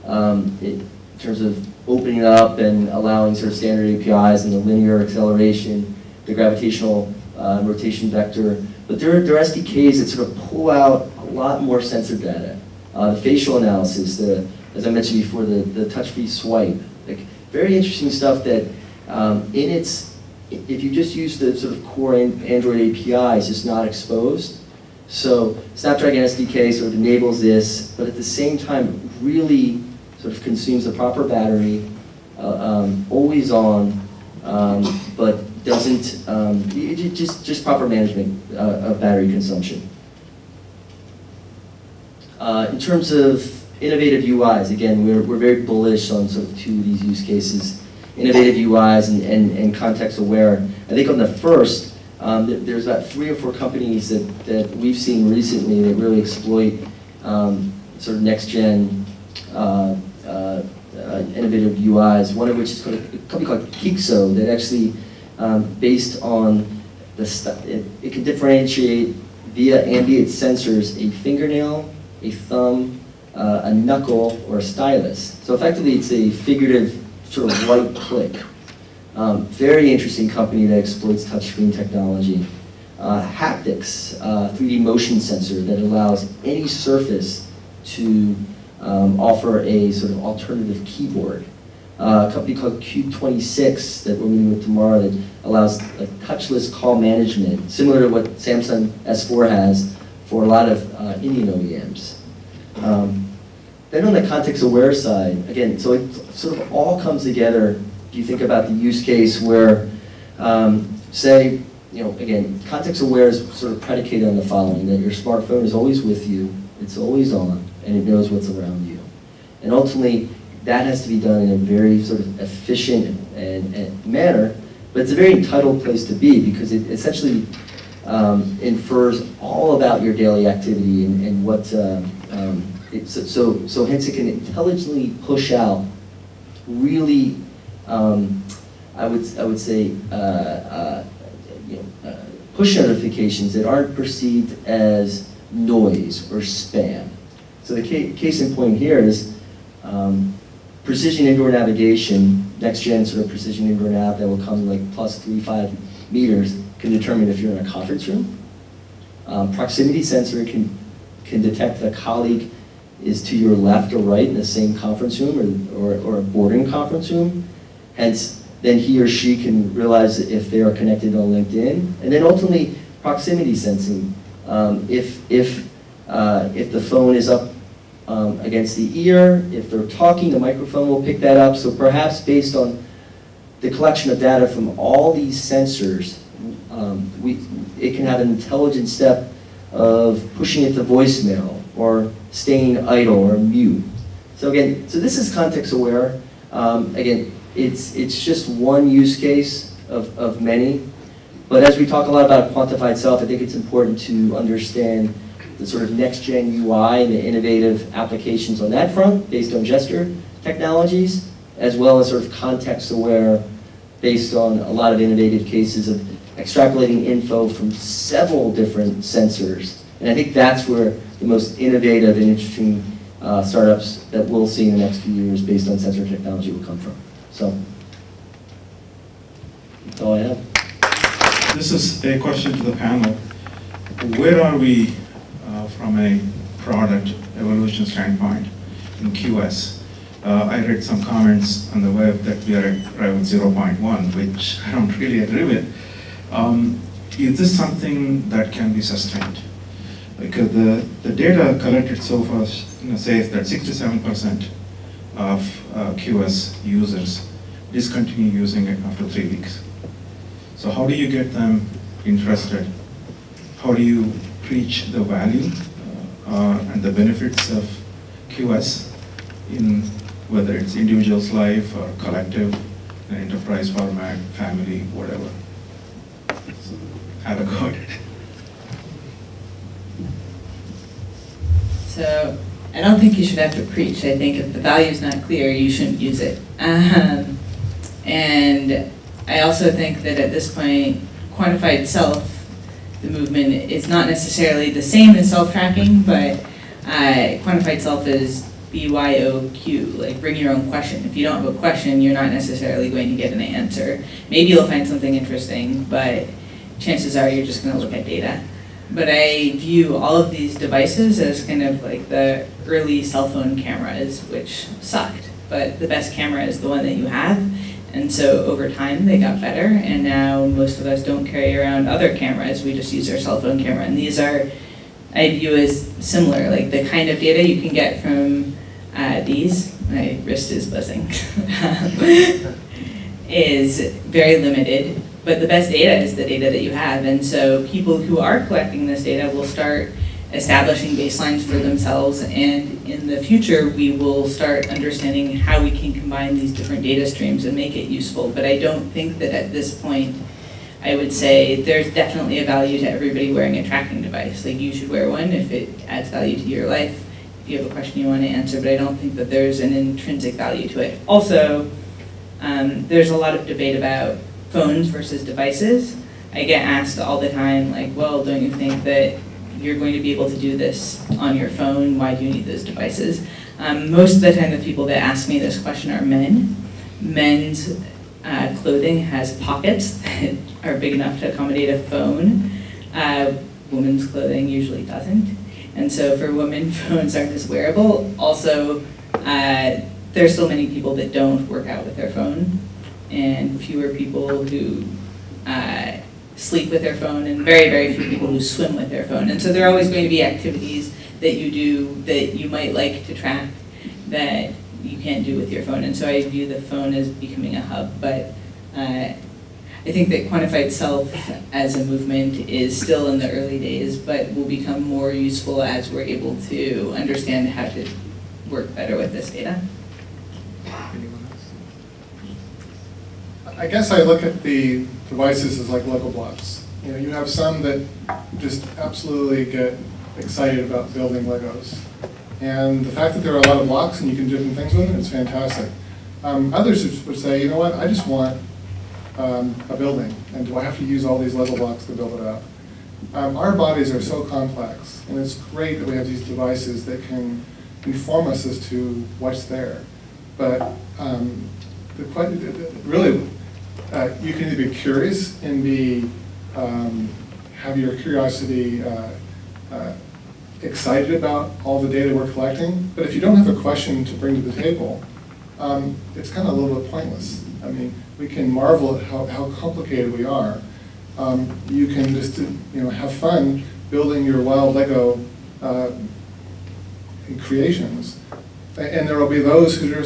in terms of opening it up and allowing sort of standard APIs and the linear acceleration, the gravitational rotation vector. But there are SDKs that sort of pull out a lot more sensor data. The facial analysis, as I mentioned before, the touch-free swipe. Very interesting stuff that if you just use the sort of core Android APIs, it's not exposed. So Snapdragon SDK sort of enables this, but at the same time really sort of consumes the proper battery, always on, but doesn't, just proper management of battery consumption. In terms of innovative UIs, again, we're very bullish on sort of 2 of these use cases, innovative UIs and context aware. I think on the first, there's about 3 or 4 companies that we've seen recently that really exploit sort of next-gen innovative UIs, one of which is called a company called Kixo that actually, based on the stuff, it can differentiate via ambient sensors a fingernail, a thumb, a knuckle, or a stylus. So effectively, it's a figurative sort of right click. Very interesting company that exploits touchscreen technology. Haptics, 3D motion sensor that allows any surface to offer a sort of alternative keyboard. a company called Q26 that we're meeting with tomorrow that allows like, touchless call management, similar to what Samsung S4 has for a lot of Indian OEMs. Then on the context-aware side, again, so it sort of all comes together. If you think about the use case where, say, you know, again, context-aware is sort of predicated on the following: that your smartphone is always with you, it's always on, and it knows what's around you. And ultimately, that has to be done in a very sort of efficient and manner, but it's a very entitled place to be because it essentially infers all about your daily activity and what, hence it can intelligently push out really, I would say, push notifications that aren't perceived as noise or spam. So the case in point here is, precision indoor navigation, next-gen sort of precision indoor nav that will come like +3.5 meters can determine if you're in a conference room. Proximity sensor can detect that a colleague is to your left or right in the same conference room or a boarding conference room. Hence, then he or she can realize if they are connected on LinkedIn. And then ultimately, proximity sensing. If the phone is up against the ear, if they're talking, the microphone will pick that up. So perhaps based on the collection of data from all these sensors, it can have an intelligent step of pushing it to voicemail or staying idle or mute. So again, so this is context aware. Again, it's just one use case of many. But as we talk a lot about quantified self, I think it's important to understand the sort of next-gen UI and the innovative applications on that front based on gesture technologies, as well as sort of context-aware based on a lot of innovative cases of extrapolating info from several different sensors. And I think that's where the most innovative and interesting startups that we'll see in the next few years based on sensor technology will come from. So, that's all I have. This is a question to the panel. Where are we from a product evolution standpoint in QS? I read some comments on the web that we are at around 0.1, which I don't really agree with. Is this something that can be sustained? Because the data collected so far says that 67% of QS users discontinue using it after 3 weeks. So how do you get them interested? How do you preach the value and the benefits of QS in whether it's individual's life or collective, enterprise format, family, whatever? So, have a go at it. So, I don't think you should have to preach. I think if the value is not clear, you shouldn't use it. And I also think that at this point, quantified self, the movement, is not necessarily the same as self-tracking, but quantified self is BYOQ, like bring your own question. If you don't have a question, you're not necessarily going to get an answer. Maybe you'll find something interesting, but chances are you're just going to look at data. But I view all of these devices as kind of like the early cell phone cameras, which sucked. But the best camera is the one that you have. And so over time, they got better. And now most of us don't carry around other cameras. We just use our cell phone camera. And these are, I view as similar, like the kind of data you can get from these, my wrist is buzzing, is very limited. But the best data is the data that you have. And so people who are collecting this data will start establishing baselines for themselves. And in the future, we will start understanding how we can combine these different data streams and make it useful. But I don't think that at this point, I would say there's definitely a value to everybody wearing a tracking device. Like you should wear one if it adds value to your life, if you have a question you want to answer, but I don't think that there's an intrinsic value to it. Also, there's a lot of debate about phones versus devices. I get asked all the time, like, well, don't you think that you're going to be able to do this on your phone? Why do you need those devices? Most of the time, the people that ask me this question are men. Men's clothing has pockets that are big enough to accommodate a phone. Women's clothing usually doesn't. And so for women, phones aren't as wearable. Also, there's so many people that don't work out with their phone, and fewer people who sleep with their phone, and very, very few people who swim with their phone. And so there are always going to be activities that you do that you might like to track that you can't do with your phone. And so I view the phone as becoming a hub, but I think that quantified self as a movement is still in the early days, but will become more useful as we're able to understand how to work better with this data. I guess I look at the devices as like Lego blocks. You know, you have some that just absolutely get excited about building Legos. And the fact that there are a lot of blocks and you can do different things with them is fantastic. Others would say, you know what, I just want a building, and do I have to use all these Lego blocks to build it up? Our bodies are so complex, and it's great that we have these devices that can inform us as to what's there. But really, you can either be curious and be have your curiosity excited about all the data we're collecting, but if you don't have a question to bring to the table, it's kind of a little bit pointless. I mean, we can marvel at how complicated we are. You can just have fun building your wild Lego creations, and there will be those who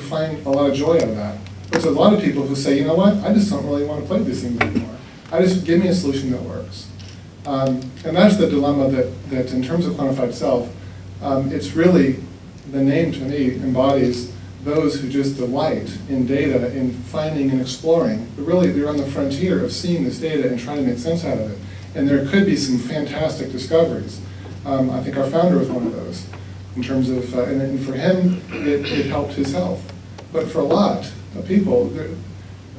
find a lot of joy out of that. There's a lot of people who say, you know what, I just don't really want to play these things anymore. I just give me a solution that works. And that's the dilemma that in terms of quantified self, it's really, the name to me embodies those who just delight in data, in finding and exploring. But really, they're on the frontier of seeing this data and trying to make sense out of it. And there could be some fantastic discoveries. I think our founder was one of those, in terms of, and for him, it helped his health. But for a lot of people,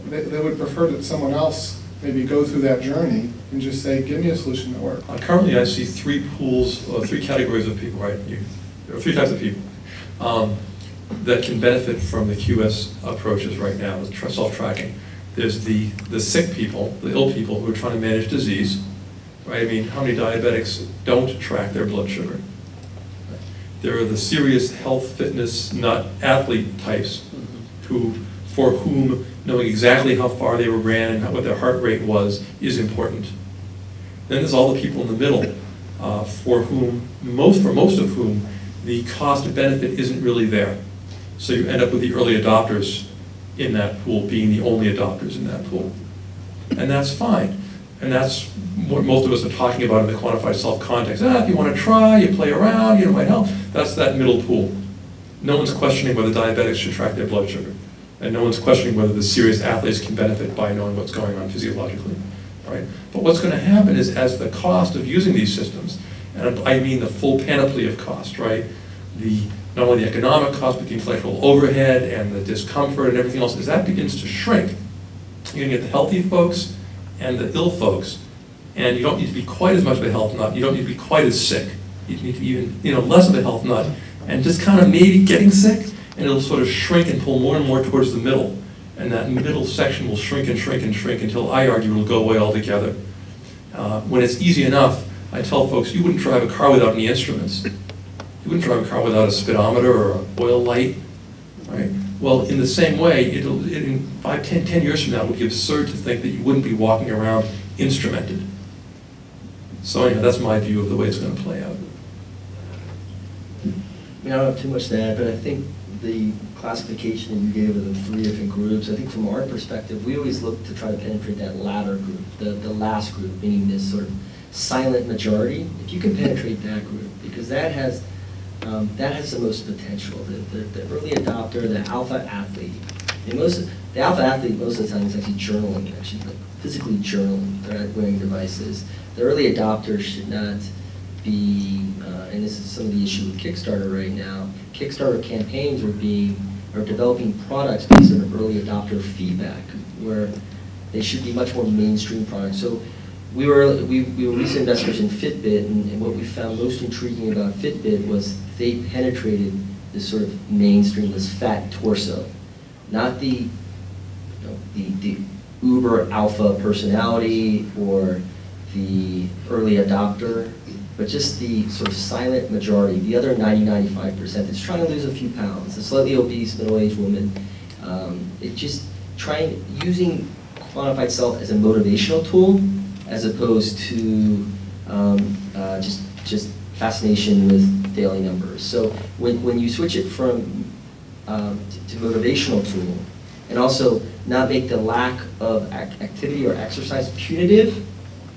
they would prefer that someone else maybe go through that journey and just say, give me a solution that works. Currently, I see three pools, or three categories of people, right? Three types of people that can benefit from the QS approaches right now with self-tracking. There's the sick people, the ill people who are trying to manage disease, right? I mean, how many diabetics don't track their blood sugar? Right? There are the serious health, fitness, not athlete types who, for whom knowing exactly how far they ran and what their heart rate was is important. Then there's all the people in the middle, for most of whom, the cost benefit isn't really there. So you end up with the early adopters in that pool being the only adopters in that pool. And that's fine. And that's what most of us are talking about in the quantified self context. If you want to try, you play around, it might help. That's that middle pool. No one's questioning whether diabetics should track their blood sugar. And no one's questioning whether the serious athletes can benefit by knowing what's going on physiologically. Right? But what's going to happen is, as the cost of using these systems, and I mean the full panoply of cost, right? Not only the economic cost, but the intellectual overhead and the discomfort and everything else, as that begins to shrink, you're going to get the healthy folks and the ill folks, and you don't need to be quite as much of a health nut, you don't need to be quite as sick, you need to be even less of a health nut, and just kind of maybe getting sick, and it'll sort of shrink and pull more and more towards the middle, and that middle section will shrink and shrink and shrink until I argue it'll go away altogether. When it's easy enough, I tell folks, you wouldn't drive a car without any instruments. You wouldn't drive a car without a speedometer or an oil light, right? Well, in the same way, in 5, 10 years from now, it would be absurd to think that you wouldn't be walking around instrumented. So anyhow, that's my view of the way it's going to play out. I don't have too much to add, but I think the classification you gave of the three different groups, I think from our perspective, we always look to try to penetrate that latter group, the last group, meaning this sort of silent majority. If you can penetrate that group, because that has the most potential. The early adopter, the alpha athlete. The alpha athlete most of the time is actually journaling, like physically journaling. They're not wearing devices. The early adopters should not be, and this is some of the issue with Kickstarter right now. Kickstarter campaigns are developing products based on early adopter feedback, where they should be much more mainstream products. So we were recent investors in Fitbit, and what we found most intriguing about Fitbit was they penetrated this sort of mainstream, this fat torso, not the uber alpha personality or the early adopter, but just the sort of silent majority, the other 90–95% that's trying to lose a few pounds, the slightly obese middle-aged woman, it just trying using quantified self as a motivational tool as opposed to just fascination with daily numbers. So when you switch it from to motivational tool, and also not make the lack of activity or exercise punitive,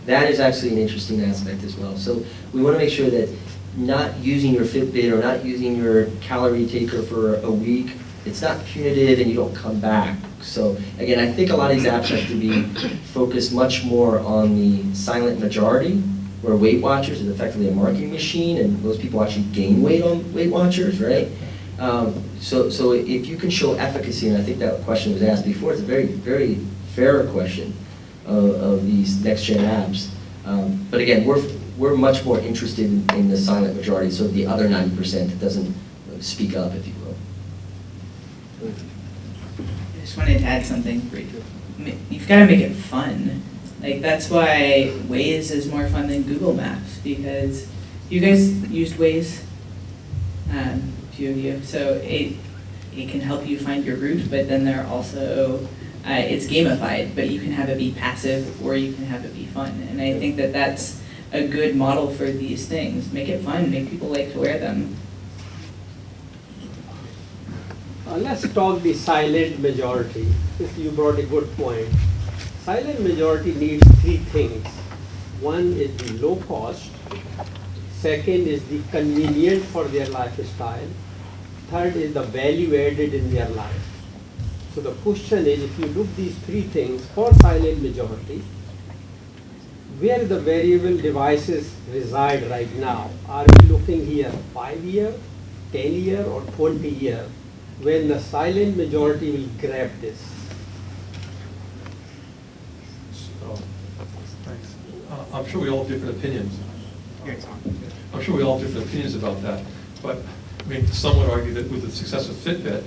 that is actually an interesting aspect as well. So we want to make sure that not using your Fitbit or not using your calorie taker for a week, it's not punitive and you don't come back. So again, I think a lot of these apps have to be focused much more on the silent majority, where Weight Watchers is effectively a marketing machine and most people actually gain weight on Weight Watchers, right? So if you can show efficacy, and I think that question was asked before, it's a very, very fair question of these next-gen apps. But again, we're much more interested in the silent majority, so the other 90% that doesn't speak up, if you will. I just wanted to add something. You've got to make it fun. Like, that's why Waze is more fun than Google Maps, because you guys used Waze. Few of you. So it can help you find your route, but then there are also, it's gamified, but you can have it be passive or you can have it be fun. And I think that that's a good model for these things. Make it fun, make people like to wear them. Let's talk the silent majority. You brought a good point. Silent majority needs three things. One is the low cost. Second is the convenient for their lifestyle. Third is the value added in their life. So the question is, if you look at these three things for silent majority, where the variable devices reside right now? Are we looking here 5 year, 10 year, or 20 year, when the silent majority will grab this? So, thanks. I'm sure we all have different opinions. I'm sure we all have different opinions about that, but I mean, some would argue that with the success of Fitbit,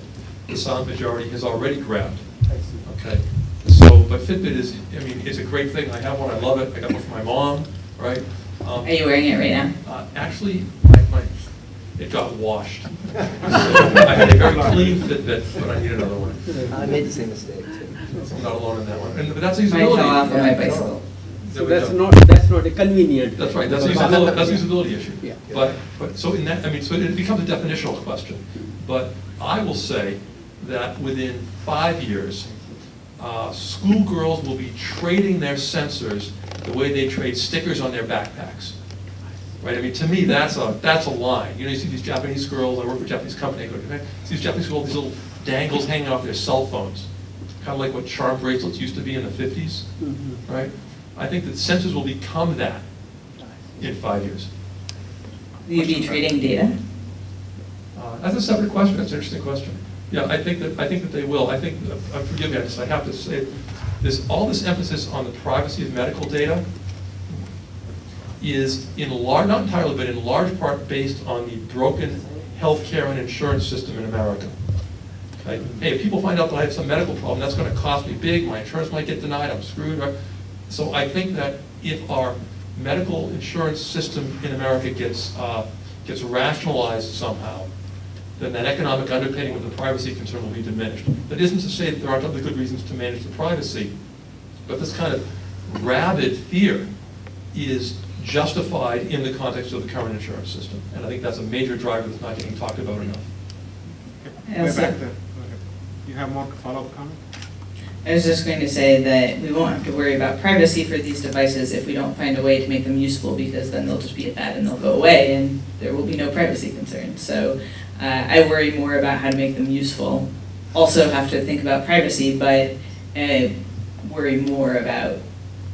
the silent majority has already grabbed. Okay, so but Fitbit is, I mean, is a great thing. I have one, I love it. I got one from my mom, right? Are you wearing it right now? Actually, it got washed. So I had a very clean Fitbit, but I need another one. I made the same mistake too. I'm not alone in that one, but that's usability. I fell off my bicycle. So that's not a convenient. That's right. That's a usability issue. Yeah. But so in that, I mean, so it becomes a definitional question. But I will say that within 5 years, schoolgirls will be trading their sensors the way they trade stickers on their backpacks. Right. I mean, to me, that's a line. You know, you see these Japanese girls. I work for a Japanese company. I go to these Japanese girls, these little dangles hanging off their cell phones, kind of like what charm bracelets used to be in the 50s, mm-hmm. Right? I think that sensors will become that in 5 years. Will you be treating data? That's a separate question. That's an interesting question. Yeah, I think that they will. I think, forgive me, I have to say it. All this emphasis on the privacy of medical data is in large, not entirely, but in large part based on the broken healthcare and insurance system in America. Right? Hey, if people find out that I have some medical problem, that's going to cost me big. My insurance might get denied. I'm screwed. Right? So I think that if our medical insurance system in America gets rationalized somehow, then that economic underpinning of the privacy concern will be diminished. That isn't to say that there aren't other good reasons to manage the privacy, but this kind of rabid fear is justified in the context of the current insurance system. And I think that's a major driver that's not getting talked about enough. Okay. We're back there. You have more follow-up comment? I was just going to say that we won't have to worry about privacy for these devices if we don't find a way to make them useful, because then they'll just be an ad and they'll go away and there will be no privacy concerns. So I worry more about how to make them useful. Also have to think about privacy, but I worry more about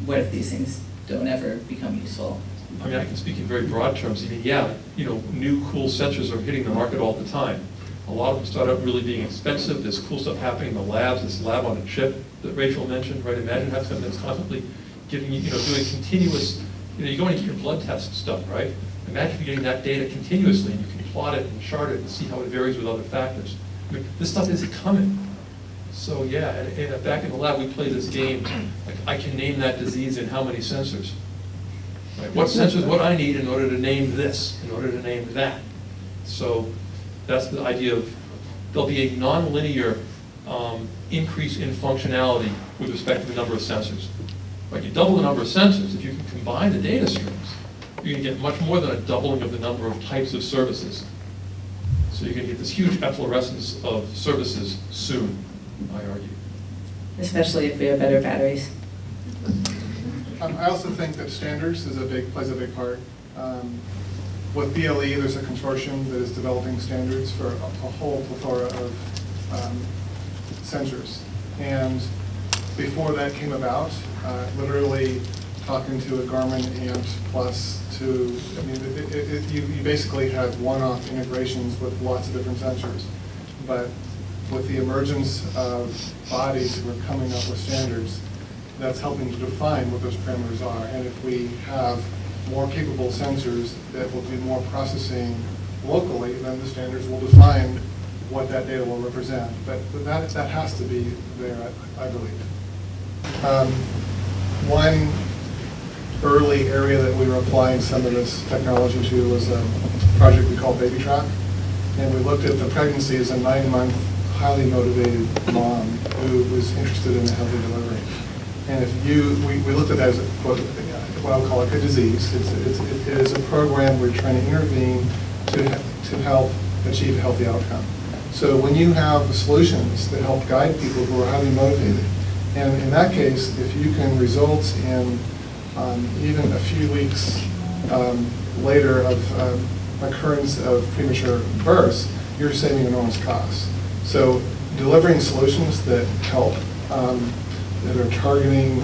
what if these things don't ever become useful. I mean, I can speak in very broad terms. I mean, yeah, you know, new cool sensors are hitting the market all the time. A lot of them start out really being expensive. There's cool stuff happening in the labs. This lab on a chip that Rachel mentioned, right? Imagine having something that's constantly giving you, you know, doing continuous, you know, you go into your blood test stuff, right? Imagine you're getting that data continuously, and you can plot it and chart it and see how it varies with other factors. I mean, this stuff is coming. So yeah, and back in the lab, we play this game. Like, I can name that disease in how many sensors? What sense is what I need in order to name this, in order to name that? So that's the idea of there'll be a nonlinear increase in functionality with respect to the number of sensors. Like you double the number of sensors, if you can combine the data streams, you can get much more than a doubling of the number of types of services. So you're going to get this huge efflorescence of services soon, I argue. Especially if we have better batteries. I also think that standards is plays a big part. With BLE, there's a consortium that is developing standards for a whole plethora of sensors. And before that came about, literally talking to a Garmin Amp Plus to, I mean, you basically have one-off integrations with lots of different sensors. But with the emergence of bodies who are coming up with standards, that's helping to define what those parameters are. And if we have more capable sensors that will do more processing locally, then the standards will define what that data will represent. But that has to be there, I believe. One early area that we were applying some of this technology to was a project we called Baby Track. And we looked at the pregnancy as a 9-month highly motivated mom who was interested in a healthy delivery. And if we looked at that as a, what I would call a disease. It is a program we're trying to intervene to help achieve a healthy outcome. So when you have solutions that help guide people who are highly motivated, and in that case, if you can result in even a few weeks later of occurrence of premature births, you're saving enormous costs. So delivering solutions that help, that are targeting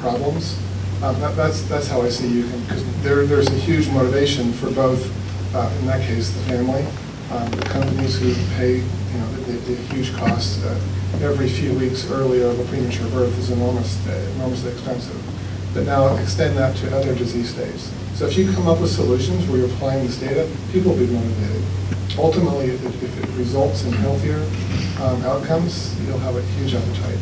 problems, that's how I see you can, because there's a huge motivation for both, in that case, the family, the companies who pay, you know, the huge costs every few weeks earlier of a premature birth is enormously expensive. But now extend that to other disease states. So if you come up with solutions where you're applying this data, people will be motivated. Ultimately, if it results in healthier outcomes, you'll have a huge appetite.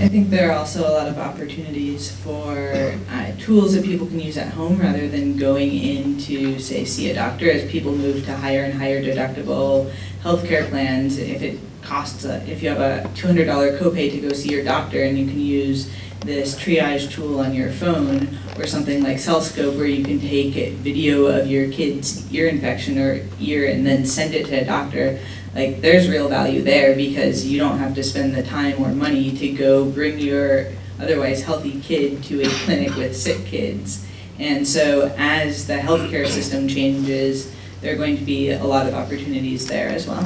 I think there are also a lot of opportunities for tools that people can use at home rather than going in to, say, see a doctor. As people move to higher and higher deductible healthcare plans, if it costs, if you have a $200 copay to go see your doctor, and you can use this triage tool on your phone, or something like CellScope where you can take a video of your kid's ear infection or ear and then send it to a doctor. Like, there's real value there because you don't have to spend the time or money to go bring your otherwise healthy kid to a clinic with sick kids. And so as the healthcare system changes, there are going to be a lot of opportunities there as well.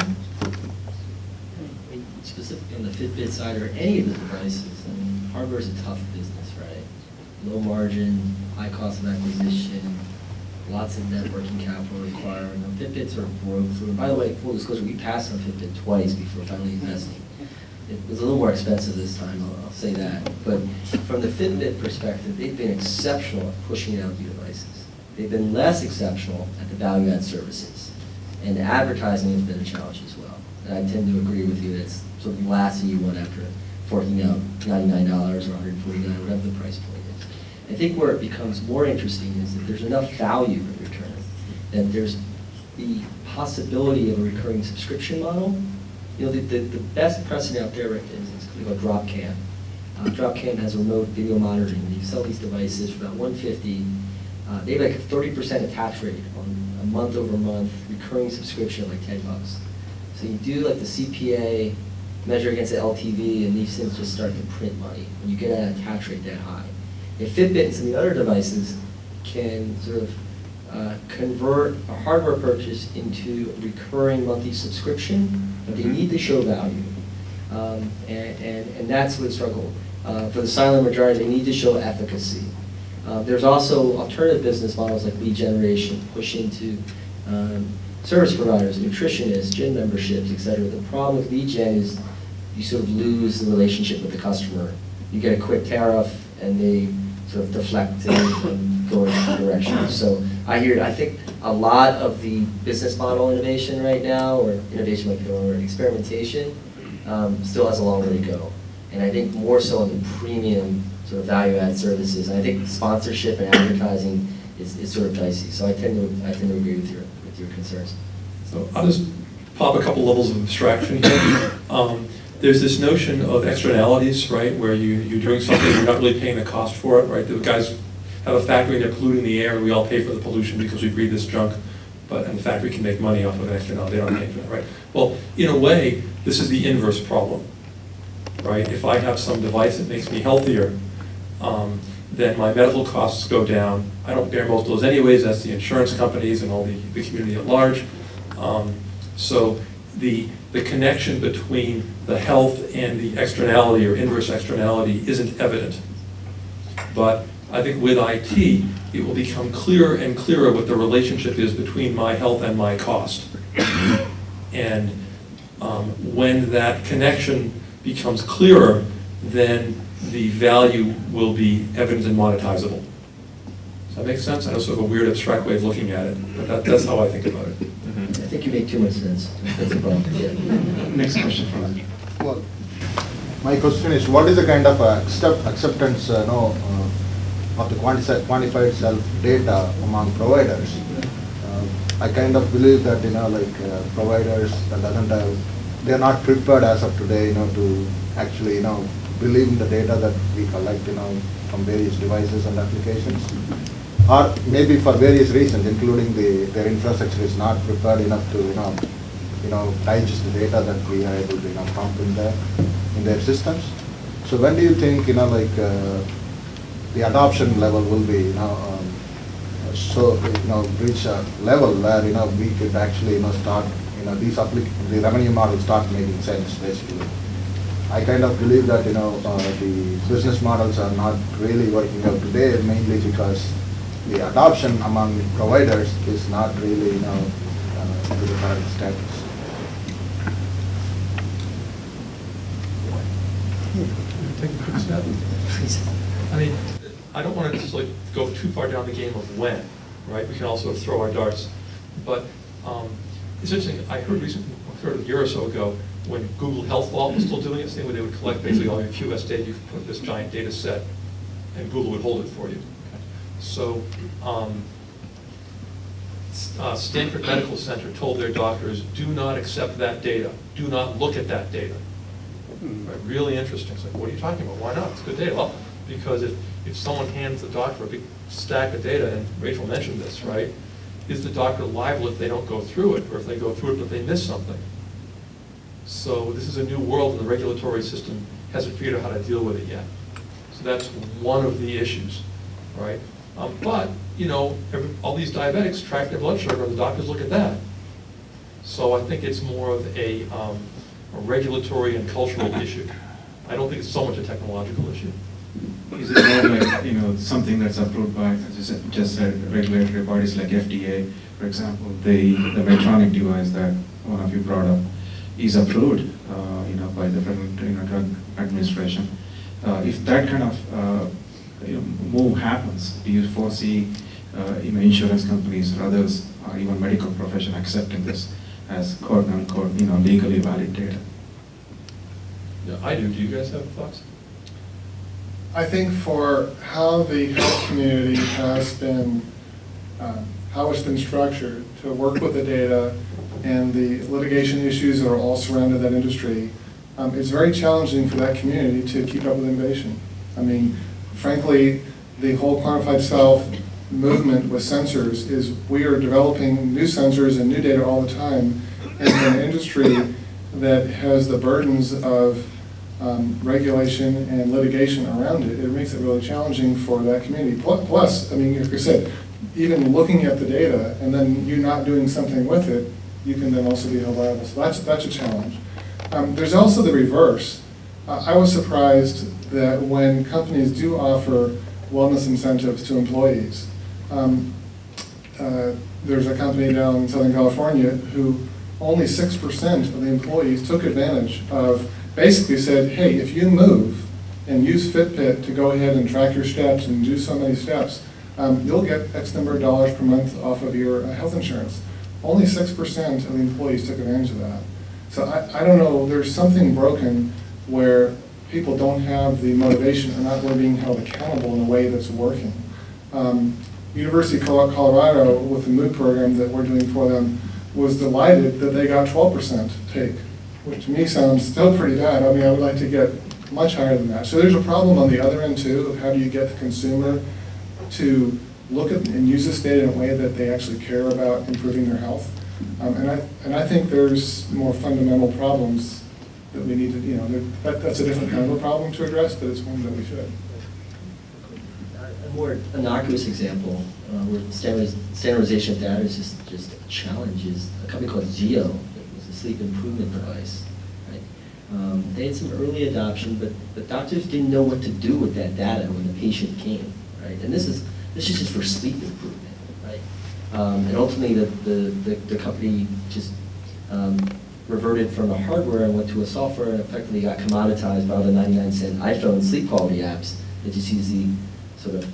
Specifically on the Fitbit side or any of the devices, I mean, hardware is a tough business, right? Low margin, high cost of acquisition, lots of networking capital required. The Fitbits are broke through. By the way, full disclosure, we passed on Fitbit twice before finally investing. It was a little more expensive this time, I'll say that. But from the Fitbit perspective, they've been exceptional at pushing out the devices. They've been less exceptional at the value-add services. And advertising has been a challenge as well. And I tend to agree with you, that's sort of the last thing you want after forking out $99 or $149, whatever the price point. I think where it becomes more interesting is that there's enough value in return, that there's the possibility of a recurring subscription model. You know, the best precedent out there is called Dropcam. Dropcam has remote video monitoring. They sell these devices for about $150. They have like a 30% attach rate on a month-over-month recurring subscription of like 10 bucks. So you do like the CPA, measure against the LTV, and these things just start to print money when you get an attach rate that high. If Fitbit and some of the other devices can sort of convert a hardware purchase into a recurring monthly subscription, but they need to show value. And that's what struggle. For the silent majority, they need to show efficacy. There's also alternative business models like lead generation, push into service providers, nutritionists, gym memberships, et cetera. The problem with lead gen is you sort of lose the relationship with the customer. You get a quick tariff, and they sort of deflect and go in different directions. So I think a lot of the business model innovation right now, or innovation might be the wrong word, experimentation, still has a long way to go. And I think more so on the premium sort of value-add services. And I think sponsorship and advertising is sort of dicey. So I tend to agree with your concerns. So I'll just pop a couple levels of abstraction here. There's this notion of externalities, right, where you're doing something, you're not really paying the cost for it, right? The guys have a factory, they're polluting the air, and we all pay for the pollution because we breathe this junk, and the factory can make money off of an externality, they don't pay for that, right? Well, in a way, this is the inverse problem, right? If I have some device that makes me healthier, then my medical costs go down. I don't bear most of those anyways, that's the insurance companies and all the community at large. So the connection between the health and the externality or inverse externality isn't evident. But I think with IT, it will become clearer and clearer what the relationship is between my health and my cost. And when that connection becomes clearer, then the value will be evident and monetizable. Does that make sense? I know sort of a weird abstract way of looking at it, but that's how I think about it. I think you make too much sense. That's the problem. Yeah. Next question for you. Well, my question is, what is the kind of acceptance of the quantified self-data among providers? I kind of believe that, providers that they're not prepared as of today, to actually, believe in the data that we collect, from various devices and applications. Or maybe for various reasons, including their infrastructure is not prepared enough to digest the data that we are able to pump in their systems. So when do you think the adoption level will be reach a level where we could actually start the revenue model start making sense basically? I kind of believe that the business models are not really working out today, mainly because the adoption among providers is not really, to the current status. I mean, I don't want to just go too far down the game of when, right? We can also throw our darts, but it's interesting. I heard recently, a year or so ago, when Google Health Vault was still doing its thing, where they would collect basically all your QS data, you could put this giant data set, and Google would hold it for you. So Stanford Medical Center told their doctors, do not accept that data. Do not look at that data. Right? Really interesting. It's like, what are you talking about? Why not? It's good data. Well, because if someone hands the doctor a big stack of data, and Rachel mentioned this, right? Is the doctor liable if they don't go through it, or if they go through it but they miss something? So this is a new world, and the regulatory system hasn't figured out how to deal with it yet. So that's one of the issues. Right, but all these diabetics track their blood sugar, and the doctors look at that. So I think it's more of a regulatory and cultural issue. I don't think it's so much a technological issue. Is it more like something that's approved by, as you just said, regulatory bodies like FDA, for example? The Medtronic device that one of you brought up is approved, by the Federal Drug Administration. If that kind of move happens, do you foresee insurance companies or others, or even medical profession accepting this as quote unquote legally valid data? Yeah, I do. Do you guys have thoughts? I think for how the health community has been, how it's been structured to work with the data and the litigation issues that are all surrounded that industry, it's very challenging for that community to keep up with innovation. I mean, frankly, the whole quantified self movement with sensors is we are developing new sensors and new data all the time in an industry that has the burdens of regulation and litigation around it. It makes it really challenging for that community. Plus, I mean, like I said, even looking at the data and then you not doing something with it, you can then also be held liable. So that's a challenge. There's also the reverse. I was surprised that when companies do offer wellness incentives to employees, there's a company down in Southern California who only 6% of the employees took advantage of, basically said, hey, if you move and use Fitbit to go ahead and track your steps and do so many steps, you'll get X number of dollars per month off of your health insurance. Only 6% of the employees took advantage of that. So I don't know, there's something broken where people don't have the motivation, they're not really being held accountable in a way that's working. University of Colorado, with the MOOC program that we're doing for them, was delighted that they got 12% take, which to me sounds still pretty bad. I mean, I would like to get much higher than that. So there's a problem on the other end, too, of how do you get the consumer to look at and use this data in a way that they actually care about improving their health. And I think there's more fundamental problems that we need to, you know, that's a different kind of a problem to address, but it's one that we should. A more innocuous example where standardization of data is just a challenge is a company called Zio. It was a sleep improvement device. Right? They had some early adoption, but doctors didn't know what to do with that data when the patient came. Right? And this is just for sleep improvement. Right? And ultimately, the company just reverted from a hardware and went to a software and effectively got commoditized by all the 99-cent iPhone sleep quality apps that just use the sort of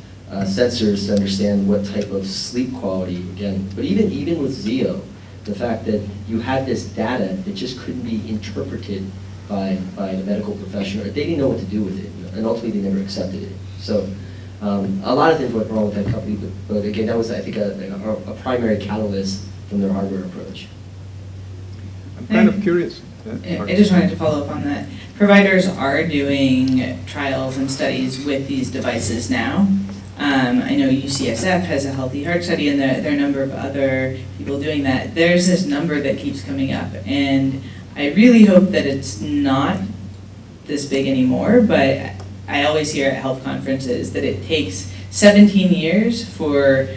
sensors to understand what type of sleep quality you're getting. But even with Zio, the fact that you had this data that just couldn't be interpreted by the medical professional, they didn't know what to do with it, and ultimately they never accepted it. So a lot of things went wrong with that company, but again, that was, I think, a primary catalyst from their hardware approach. I'm kind of curious. I just wanted to follow up on that. Providers are doing trials and studies with these devices now. I know UCSF has a healthy heart study, and there are a number of other people doing that. There's this number that keeps coming up, and I really hope that it's not this big anymore, but I always hear at health conferences that it takes 17 years for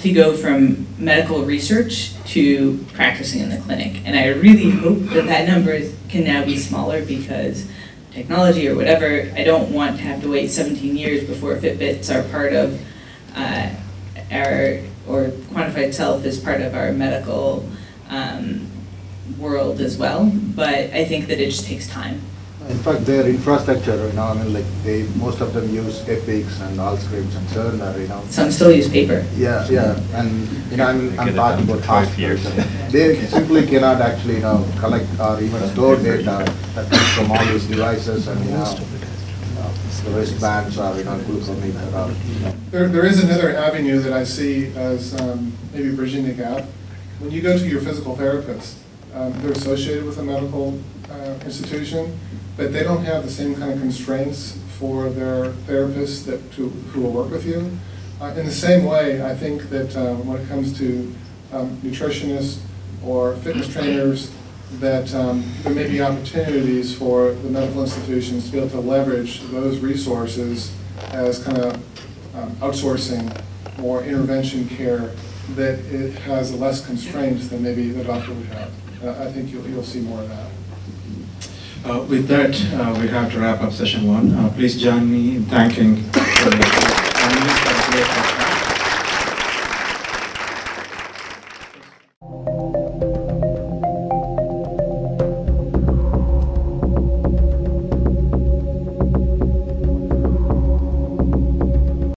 to go from medical research to practicing in the clinic. And I really hope that that number can now be smaller, because technology or whatever, I don't want to have to wait 17 years before Fitbits are part of or quantified self is part of our medical world as well. But I think that it just takes time. In fact, their infrastructure, most of them use Epix and Allscripts and Cerner, Some still use paper. Yeah, yeah, and, I'm talking about hospitals. They simply cannot actually, collect or even store data that comes from all these devices and, the wristbands or, glucometer or, There is another avenue that I see as maybe bridging the gap. When you go to your physical therapist, they're associated with a medical institution, but they don't have the same kind of constraints for their therapists who will work with you. In the same way, I think that when it comes to nutritionists or fitness trainers, that there may be opportunities for the medical institutions to be able to leverage those resources as kind of outsourcing or intervention care that it has less constraints than maybe the doctor would have. I think you'll see more of that. With that, we have to wrap up session 1. Please join me in thanking